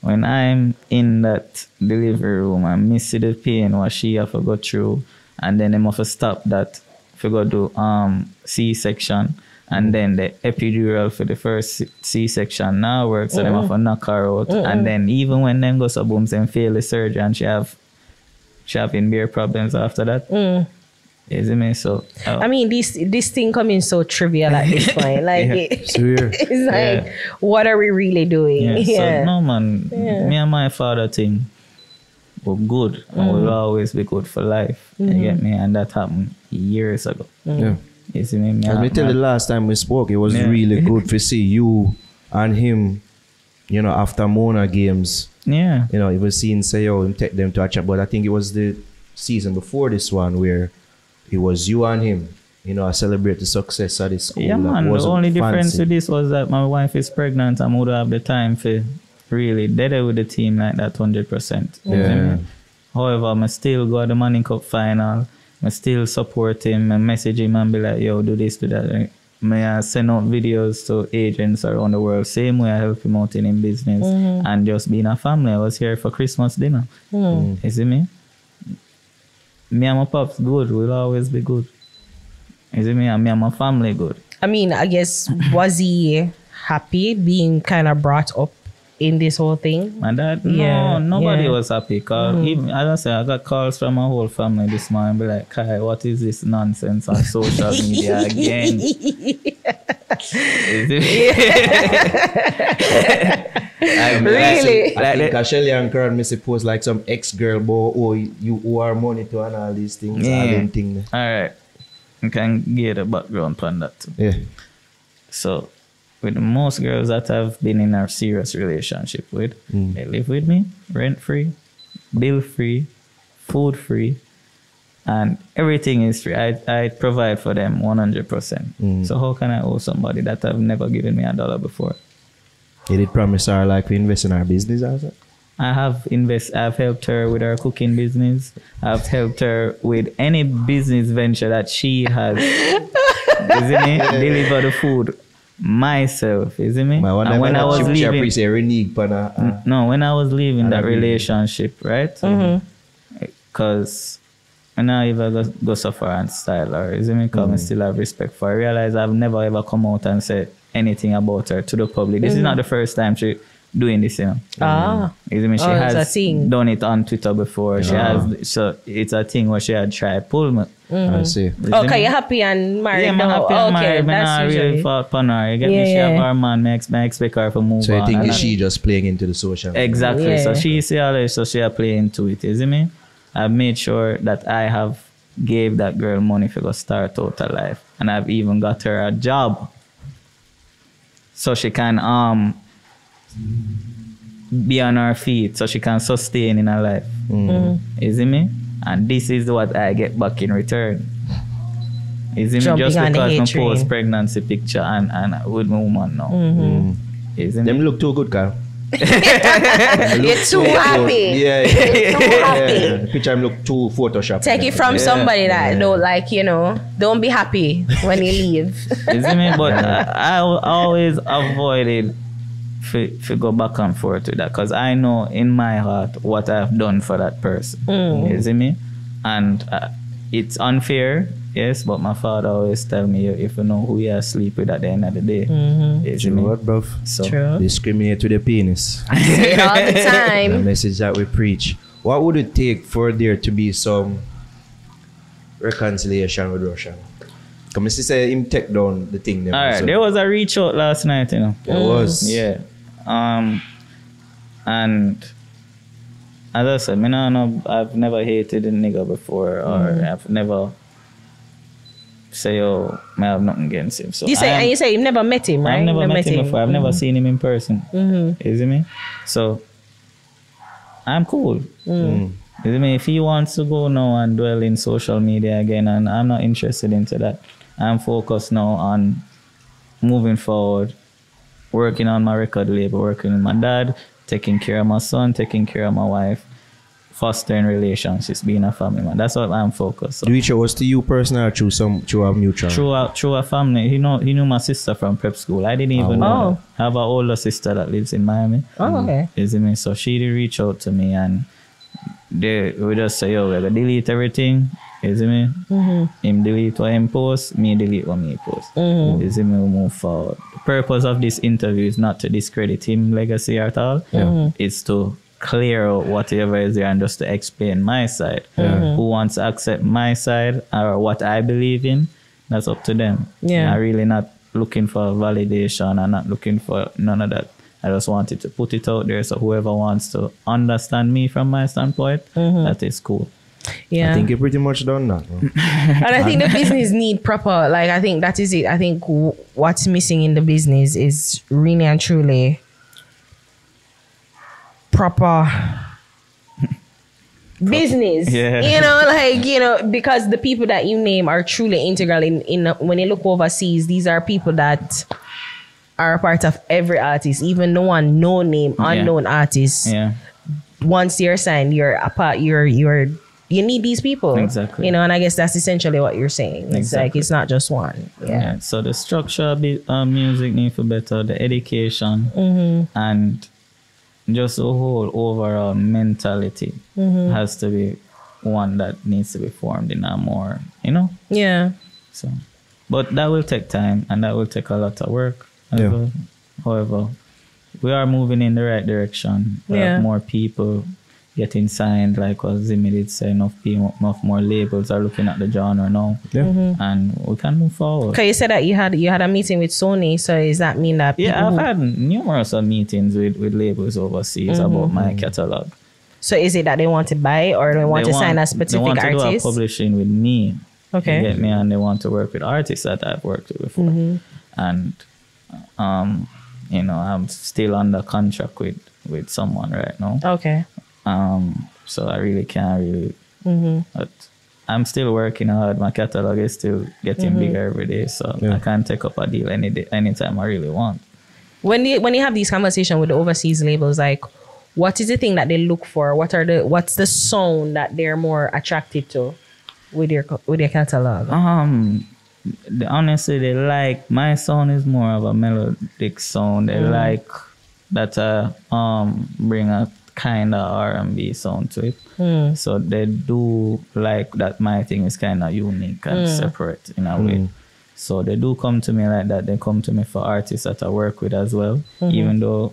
When I'm in that delivery room, I miss the pain what she have to go through. And then they must stop that for go do um C-section, and then the epidural for the first C-section now works, so mm-mm. they must knock her out. Mm-mm. And then even when them go so booms and fail the surgery, and she have she have in beer problems after that. Mm. You see me? So uh, I mean, this this thing coming so trivial at this point. Like yeah. it, it's like, yeah. what are we really doing? Yeah. Yeah. So no man, yeah. me and my father thing. We're good and mm-hmm. we'll always be good for life. Mm-hmm. You get me? And that happened years ago. Mm-hmm. Yeah. You see me? me As me tell the last time we spoke, it was yeah. really good to see you and him, you know, after Mona games. Yeah. You know, you were seeing say, oh, him take them to a chat. But I think it was the season before this one where it was you and him. You know, I celebrate the success of this school. Yeah, man. The only fancy. difference to this was that my wife is pregnant and would have the time for really dead with the team like that one hundred percent. Yeah. However, I still go to the Manning Cup final. I still support him and message him and be like, yo, do this, do that. May I send out videos to agents around the world. Same way I help him out in his business mm-hmm. and just being a family. I was here for Christmas dinner. Mm. You see me? Me and my pops good. We'll always be good. You see me? And me and my family good. I mean, I guess, was he happy being kind of brought up in this whole thing? My dad, yeah, no, nobody yeah. was happy. Cause mm. even, as I say, I got calls from my whole family this morning, be like, Kai, what is this nonsense on social media again? Is it? Yeah. I mean, really? Like, I think Ashley and Karen miss a post like some ex-girl boy, oh, you owe our money to and all these things. Yeah. I don't think. All right. You can get a background on that too. Yeah. So, with most girls that I've been in a serious relationship with, mm. they live with me, rent free, bill free, food free, and everything is free. I, I provide for them one hundred percent. Mm. So how can I owe somebody that have never given me a dollar before? You did promise her like we invest in our business also? I have invest. I've helped her with her cooking business. I've helped her with any business venture that she has. Isn't it? Deliver the food. Myself, you see me? My and when I was leaving, no, when I was leaving that relationship, right? Because mm-hmm. I now even go, go so far and style her, you see me? Because mm-hmm. I still have respect for her. I realize I've never ever come out and said anything about her to the public. This mm-hmm. is not the first time she doing this, you know. Ah, you see me? She oh, has done it on Twitter before. She ah. has, so it's a thing where she had tried pull me. Mm-hmm. I see. Okay, you're happy and married. Yeah, I'm happy and okay, married. That's I really fought upon her. You get yeah, me? She yeah. have her man. I expect, expect her to move on. So you think she like, just playing into the social media. Exactly. Yeah. So she see all this, so she are playing into it. You see me? I've made sure that I have gave that girl money for go start out her life. And I've even got her a job. So she can um be on her feet. So she can sustain in her life. Mm. Mm-hmm. You see me? And this is what I get back in return. Is it just because I post pregnancy picture and, and with my woman now? Mm-hmm. Mm. Them look too good, Kyle. You're too happy. Yeah, yeah. You're too happy. Yeah. The picture look too Photoshop. Take it from yeah. somebody that yeah. don't like, you know, don't be happy when you leave. You see me? But I, I always avoided to go back and forth to that because I know in my heart what I've done for that person. Mm. You see me? And uh, it's unfair, yes, but my father always tell me, if you know who you are, sleep with at the end of the day. Mm-hmm. You see me? What, bruv? So, true. Discriminate with the penis. I say it all the time. The message that we preach. What would it take for there to be some reconciliation with Rvssian. Come see say him take down the thing. Them, Alright, so. There was a reach out last night, you know. There mm. was. Yeah. Um and as I said, me no, no, I've never hated a nigga before, or mm. I've never say, oh, I have nothing against him. So you say, am, and you say you've never met him, right? I've never, never met, met him before. I've mm-hmm. never seen him in person. Mm-hmm. You see me? So, I'm cool. Mm. You see me? If he wants to go now and dwell in social media again, and I'm not interested into that. I'm focused now on moving forward, working on my record label, working with my dad, taking care of my son, taking care of my wife, fostering relationships, being a family man. That's what I'm focused on. Do you reach out to you personally or through some through a mutual? Through a through a family. He know he knew my sister from prep school. I didn't even oh, know wow. I have an older sister that lives in Miami. Oh, okay. Is it me? So she did reach out to me and they we just say, yo, we're gonna delete everything. Is it me? Mm-hmm. Him delete what him post, me delete what me post. Mm-hmm. Is it me? We move forward. The purpose of this interview is not to discredit him legacy at all. Mm-hmm. It's to clear out whatever is there and just to explain my side. Mm-hmm. Who wants to accept my side or what I believe in, that's up to them. Yeah. I'm really not looking for validation. I'm not looking for none of that. I just wanted to put it out there so whoever wants to understand me from my standpoint, mm-hmm. that is cool. Yeah. I think you pretty much done that. Huh? And I think the business need proper, like I think that is it. I think w what's missing in the business is really and truly proper business, yeah. you know, like, you know, because the people that you name are truly integral in, in when you look overseas, these are people that are a part of every artist, even no one, no name, unknown yeah. artist. Yeah. Once you're signed, you're a part, you're, you're, you need these people. Exactly. You know, and I guess that's essentially what you're saying. It's exactly. like, it's not just one. Yeah. yeah. So the structure of uh, music needs for better, the education mm-hmm. and just the whole overall mentality mm-hmm. has to be one that needs to be formed in a more, you know? Yeah. So, but that will take time and that will take a lot of work. Yeah. Well. However, we are moving in the right direction. We yeah. have more people getting signed, like what Zimmy did say, enough, people, enough more labels are looking at the genre now. Yeah. Mm-hmm. And we can move forward. Because you said that you had you had a meeting with Sony, so does that mean that people... Yeah, I've had numerous meetings with, with labels overseas mm-hmm. about my catalogue. So is it that they want to buy or they want they to want, sign a specific artist? They want to artist? do a publishing with me. Okay. You get me? And they want to work with artists that I've worked with before. Mm-hmm. And, um, you know, I'm still under contract with, with someone right now. Okay. Um, so I really can't really, mm-hmm. but I'm still working hard. My catalog is still getting mm-hmm. bigger every day. So yeah. I can't take up a deal any day, anytime I really want. When you, when you have these conversations with the overseas labels, like what is the thing that they look for? What are the, what's the sound that they're more attracted to with your, with your catalog? Um, the, honestly, they like, my sound is more of a melodic sound. They mm. like that, uh, um, bring up kind of R and B sound to it. Mm. So they do like that my thing is kind of unique and mm. separate in a mm. way. So they do come to me like that. They come to me for artists that I work with as well. Mm-hmm. Even though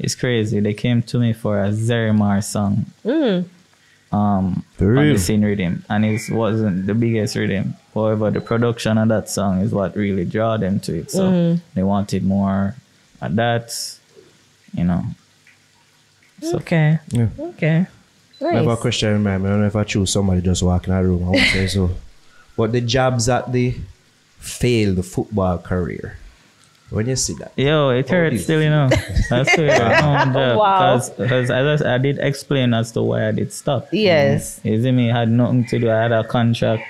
it's crazy, they came to me for a Zerimar song. Mm. Um, on the same rhythm. And it wasn't the biggest rhythm. However, the production of that song is what really draw them to it. So mm. they wanted more of that, you know. So, okay. Yeah. Okay. Nice. I have a question in mind. I don't know if I choose somebody just walking out of the room. I won't say so. But the jobs that they failed the football career. When you see that. Yo, it hurts still, you know. That's true. Wow. Because I, I did explain as to why I did stop. Yes. You see me? It had nothing to do. I had a contract.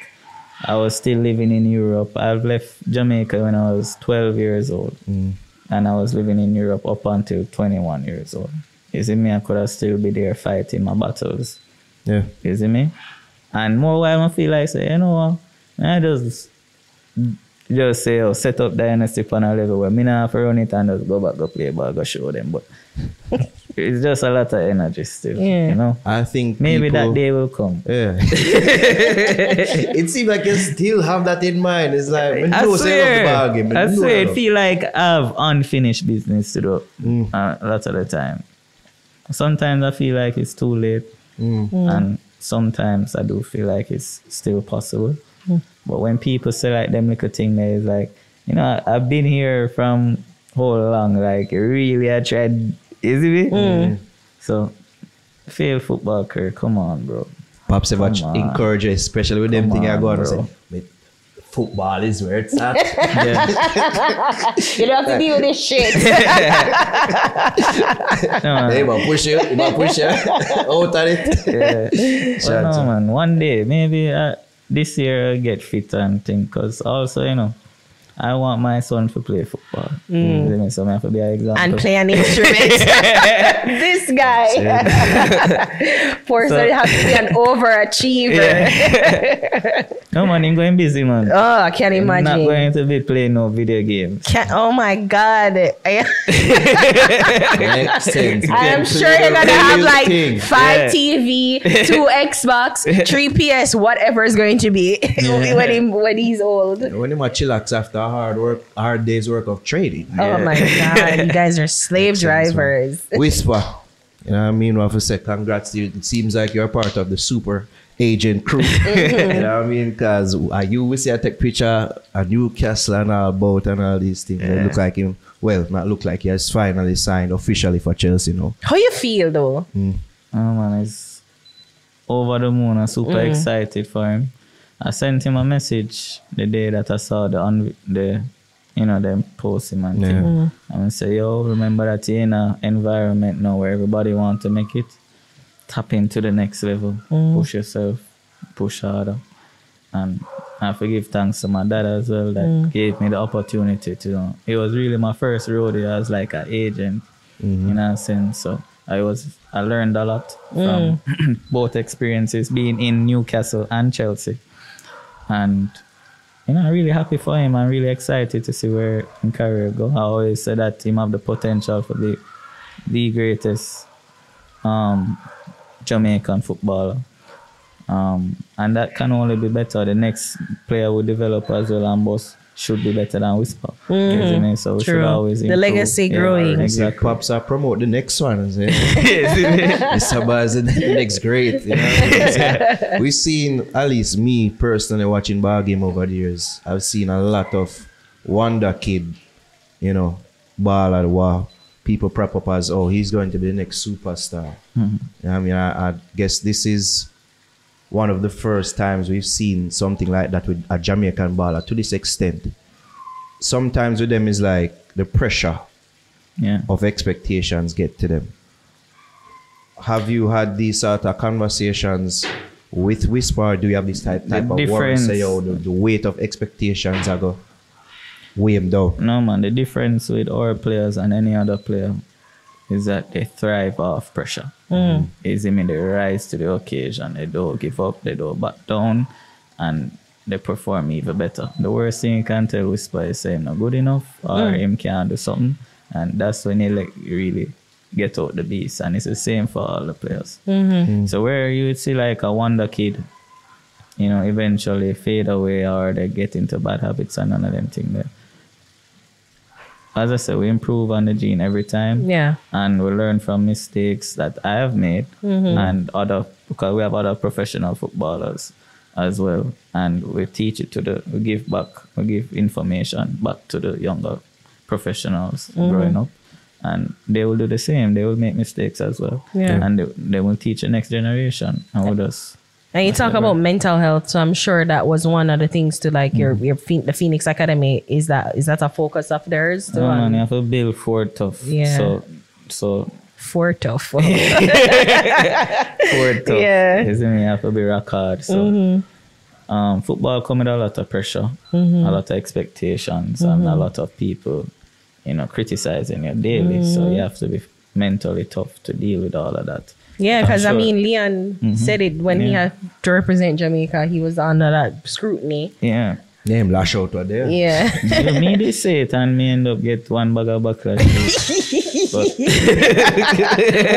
I was still living in Europe. I've left Jamaica when I was twelve years old. Mm. And I was living in Europe up until twenty-one years old. You see me? I could have still be there fighting my battles. Yeah. You see me? And more while I feel like, say, you know what? I just, just say, oh, set up Dynasty on a level where I don't have to run it and just go back, go play ball, go show them. But it's just a lot of energy still, yeah. you know? I think maybe people, that day will come. Yeah. It seems like you still have that in mind. It's like, I no swear, of the bargain, I no swear, I feel like I have unfinished business to do mm. a lot of the time. Sometimes I feel like it's too late mm. and sometimes I do feel like it's still possible. Mm. But when people say like them little thing there, it's like, you know, I, I've been here from whole long, like really I tried, isn't it? Mm. So fail football career, come on, bro. Pops ever encourage you, especially with come them on, thing I go and say, but football is where it's at. You don't have to deal with this shit. No, they will push you, they will push you out at it. Yeah. Well, no, man, one day, maybe I, this year I'll get fit and think, because also, you know, I want my son to play football. Mm. So I have to be an example. And play an instrument. This guy. Poor son has to be an overachiever. Yeah. No, man, I'm going busy, man. Oh, I can't I'm imagine. I'm not going to be playing no video games. Can't, oh, my God. I'm sure you're going to have like thing. five yeah. T V, two Xbox, three P S, whatever it's going to be yeah. when, he, when he's old. Yeah, when he's a chillax after hard work, hard day's work of trading. Yeah. Oh my God, you guys are slave drivers. Sense, Whisper, you know what I mean? Well, for a sec, congrats to you. It seems like you're part of the super agent crew. Mm-hmm. You know what I mean? Because uh, you will see a tech picture, a Newcastle and all about and all these things. Yeah. Look like him. Well, not look like he has finally signed officially for Chelsea now. How you feel though? Mm. Oh man, it's over the moon. I'm super mm. excited for him. I sent him a message the day that I saw the, un the you know, them post him and yeah. thing. Mm. And I said, yo, remember that you're in an environment now where everybody wants to make it. Tap into the next level. Mm. Push yourself. Push harder. And I have to give thanks to my dad as well that mm. gave me the opportunity to, you know, it was really my first rodeo as like an agent, mm-hmm. you know what I'm saying? So I was, I learned a lot mm. from both experiences, being in Newcastle and Chelsea. And, you know, I'm really happy for him. I'm really excited to see where his career goes. I always said that he have the potential for the, the greatest um, Jamaican footballer. Um, and that can only be better. The next player will develop as well, and both should be better than Whisper. Mm, so we true. should always improve. The legacy yeah, growing. Exactly. Pops are promote the next one. Yes, the next great. You know? So we've seen, at least me personally watching ball game over the years, I've seen a lot of wonder kid, you know, ball at wow. People prop up as, oh, he's going to be the next superstar. Mm-hmm. I mean, I, I guess this is one of the first times we've seen something like that with a Jamaican baller to this extent. Sometimes with them is like the pressure yeah. of expectations get to them. Have you had these sort of conversations with Whisper? Do you have this type, type of words? Say, oh, the, the weight of expectations are go weigh him down. No, man, the difference with our players and any other player is that they thrive off pressure. Mm. Is I mean, they rise to the occasion, they don't give up, they don't back down, and they perform even better. The worst thing you can tell Whisper is saying not good enough or mm. him can't do something, and that's when he like really get out the beast. And it's the same for all the players. Mm-hmm. Mm. So where you would see like a wonder kid, you know, eventually fade away or they get into bad habits and none of them thing there. As I said, we improve on the gene every time. Yeah. And we learn from mistakes that I have made mm-hmm. and other, because we have other professional footballers as well. And we teach it to the, we give back, we give information back to the younger professionals mm-hmm. growing up. And they will do the same. They will make mistakes as well. Yeah. And they, they will teach the next generation and with us. And you talk about mental health, so I'm sure that was one of the things to like your your the Phoenix Academy. Is that is that a focus of theirs? No, um, you have to build four tough. Yeah. So so four tough. four tough. Yeah. Isn't it? You have to be rock hard. So mm-hmm. um, football comes with a lot of pressure, mm-hmm. a lot of expectations, mm-hmm. and a lot of people, you know, criticizing you daily. Mm-hmm. So you have to be mentally tough to deal with all of that. Yeah, because sure. I mean, Leon mm-hmm. said it when yeah. he had to represent Jamaica. He was under that scrutiny. Yeah. Yeah, him lash out right there. Yeah. Yeah, me they say it and me end up get one bag of backlash.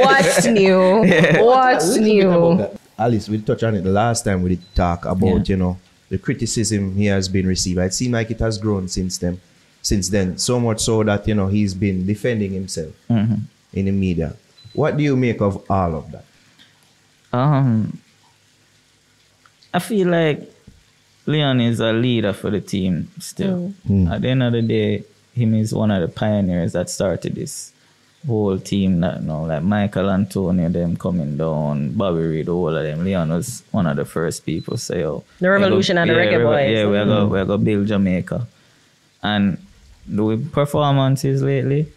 What's new? Yeah. What's new? Alice, we touched on it the last time we did talk about, yeah. you know, the criticism he has been received. It seems like it has grown since then. Since then, so much so that, you know, he's been defending himself mm-hmm. in the media. What do you make of all of that? Um, I feel like Leon is a leader for the team still. Mm. Mm. At the end of the day, him is one of the pioneers that started this whole team that now, like Michael Antonio, them coming down, Bobby Reed, all of them. Leon was one of the first people. So yo, the revolution go, and yeah, the Reggae Boys. Yeah, we're mm. going to build Jamaica. And the performances lately,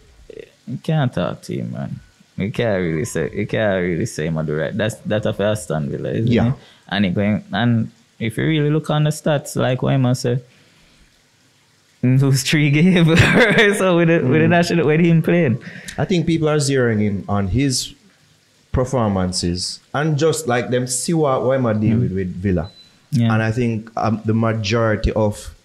you can't talk to him, man. You can't really say, you can't really say him at the right. That's that of Aston Villa, isn't yeah. it? And it going, and if you really look on the stats, like what I say, those three games so with the, mm. with the national, with him playing. I think people are zeroing in on his performances and just like them see what Wema deal mm. with, with Villa. Yeah. And I think um, the majority of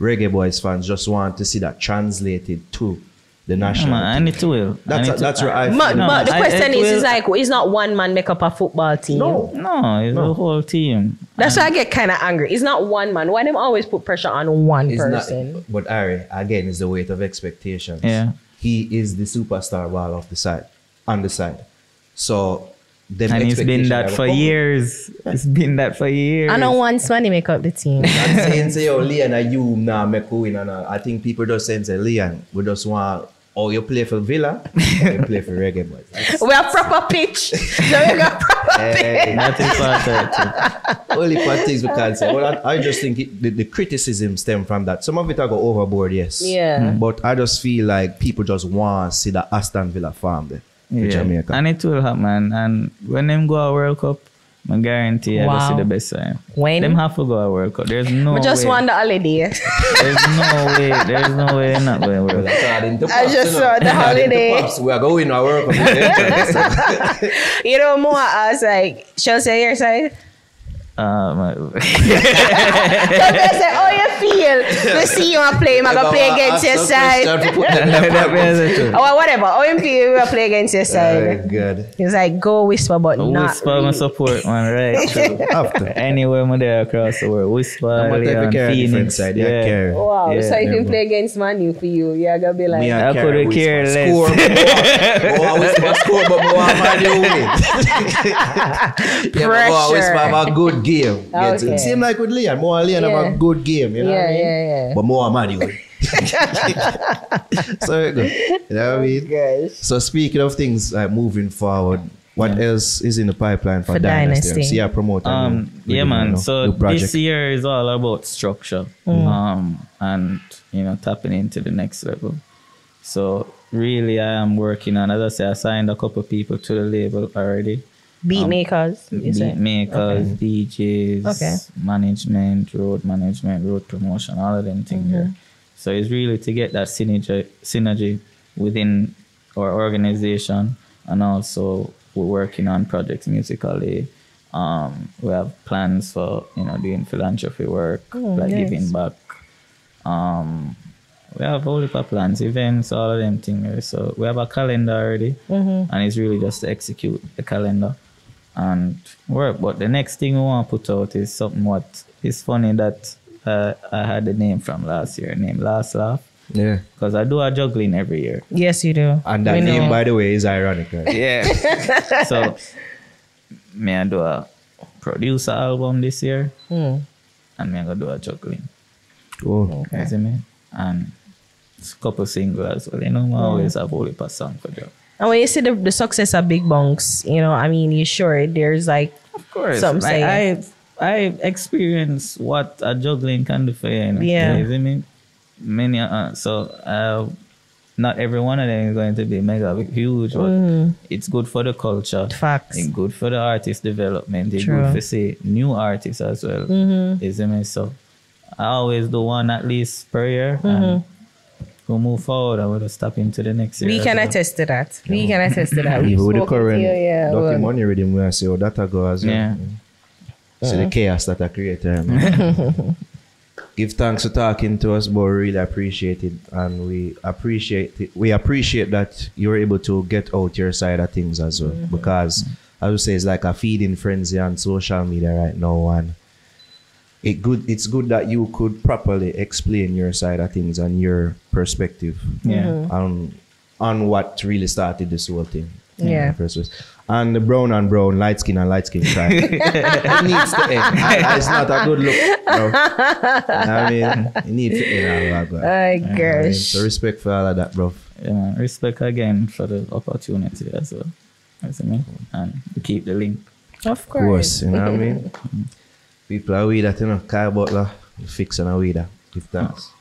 Reggae Boys fans just want to see that translated to the national yeah, man, and it will. That's, and a, it that's will. Where I feel. But, no, but the question is, is like, it's not one man make up a football team. No, no, it's no. the whole team. That's and why I get kind of angry. It's not one man. Why them always put pressure on one it's person? Not, but Ari, again, is the weight of expectations. Yeah. He is the superstar ball off the side, on the side. So, the and it's been that for come. years. It's been that for years. I don't want Swanny make up the team. I'm saying, say, oh, Leon, and you now nah, make win. And, uh, I think people just saying, say, Leon, we just want. Or you play for Villa, or you play for Reggae Boys. That's, we have proper pitch. So we got proper pitch. Hey, nothing fantastic. Only part things we can say. Well, I, I just think it, the, the criticism stem from that. Some of it I go overboard, yes. Yeah. Mm. But I just feel like people just want to see the Aston Villa farm there in yeah. Jamaica. And it will happen. And when them go to World Cup, I guarantee wow. I just see the best time. When? Them have to go to World Cup. There's no way. We just won the holiday. There's no way. There's no way not going to World Cup. I just saw the holiday. We are going to World Cup. You know, more I was like, Chelsea, your side? Um, so they say, oh, you feel. We see you are playing. I'm going to play against your side. Or whatever. Oh, you feel. We are playing against your side. Good. He's like, go whisper, but oh, not whisper really. My support, man. Right. True. After. Anywhere I'm there across the world. Whisper, no, Leon, Phoenix. Side. Yeah. Yeah. Wow. Yeah, so you can play against Manu for you. You're going to be like, I could care less. Score, I whisper, score, but I Pressure. I whisper, I'm good. Game. Okay. It seemed like with Leon, more Leon yeah. have a good game, you know yeah, what I mean? Yeah, yeah. But more Mali would. So good. You know what I mean? Gosh. So speaking of things like moving forward, what yeah. else is in the pipeline for, for Dynasty? Dynasty? See, I promote. Um, you, yeah, man. You know, so this year is all about structure, mm. um, and you know, tapping into the next level. So really, I am working on. As I say, I signed a couple of people to the label already. Beat makers, um, beat makers, okay. D Js, okay. management, road management, road promotion, all of them things. Mm-hmm. So it's really to get that synergy, synergy within our organization, and also we're working on projects musically. Um, we have plans for you know doing philanthropy work, oh, like nice. Giving back. Um, we have all the plans, events, all of them things. So we have a calendar already, mm-hmm. and it's really just to execute the calendar. And work, but the next thing we want to put out is something what is funny that uh, I had the name from last year, named Last Laugh. Yeah, because I do a juggling every year. Yes, you do. And that we name, know. By the way, is ironic. Right? Yeah. So, me I do a producer album this year, mm. and me I go do a juggling. Oh, okay. You see me? And it's a couple singles as well. You know, I always have only a song for juggling. And when you see the, the success of Big Bunks, you know, I mean, you sure there's like, of course, some like I I experience what a juggling can do for you. You know? Yeah, you see me? Many uh, so uh, not every one of them is going to be mega huge, but mm. it's good for the culture. Facts. It's good for the artist development. It's True. Good for say new artists as well. Mm-hmm. You see me? So I always do one at least per year. Mm-hmm. and We'll move forward and we'll step into the next year. We can well. attest to that. Yeah. We can attest to that. We've with the current you, yeah, documentary well. Rhythm, we say, oh, that go as well. Yeah. Yeah. So uh-huh. the chaos that I created. Give thanks for talking to us, but really appreciate it. And we appreciate it. We appreciate that you're able to get out your side of things as well. Mm-hmm. Because I would say it's like a feeding frenzy on social media right now. And It good. It's good that you could properly explain your side of things and your perspective, yeah, mm-hmm. on on what really started this whole thing. Yeah. Mm, first race. And the brown and brown, light skin and light skin crime. It needs to end. It's not a good look. No. I mean, it needs to end. All that, oh, gosh. I mean, so respect for all of that, bro. Yeah, respect again for the opportunity as well. That's what I mean. And keep the link. Of course. Of course, you know what I mean? People are weird, you know, Kyle Butler, you fix and a weirder, if that's.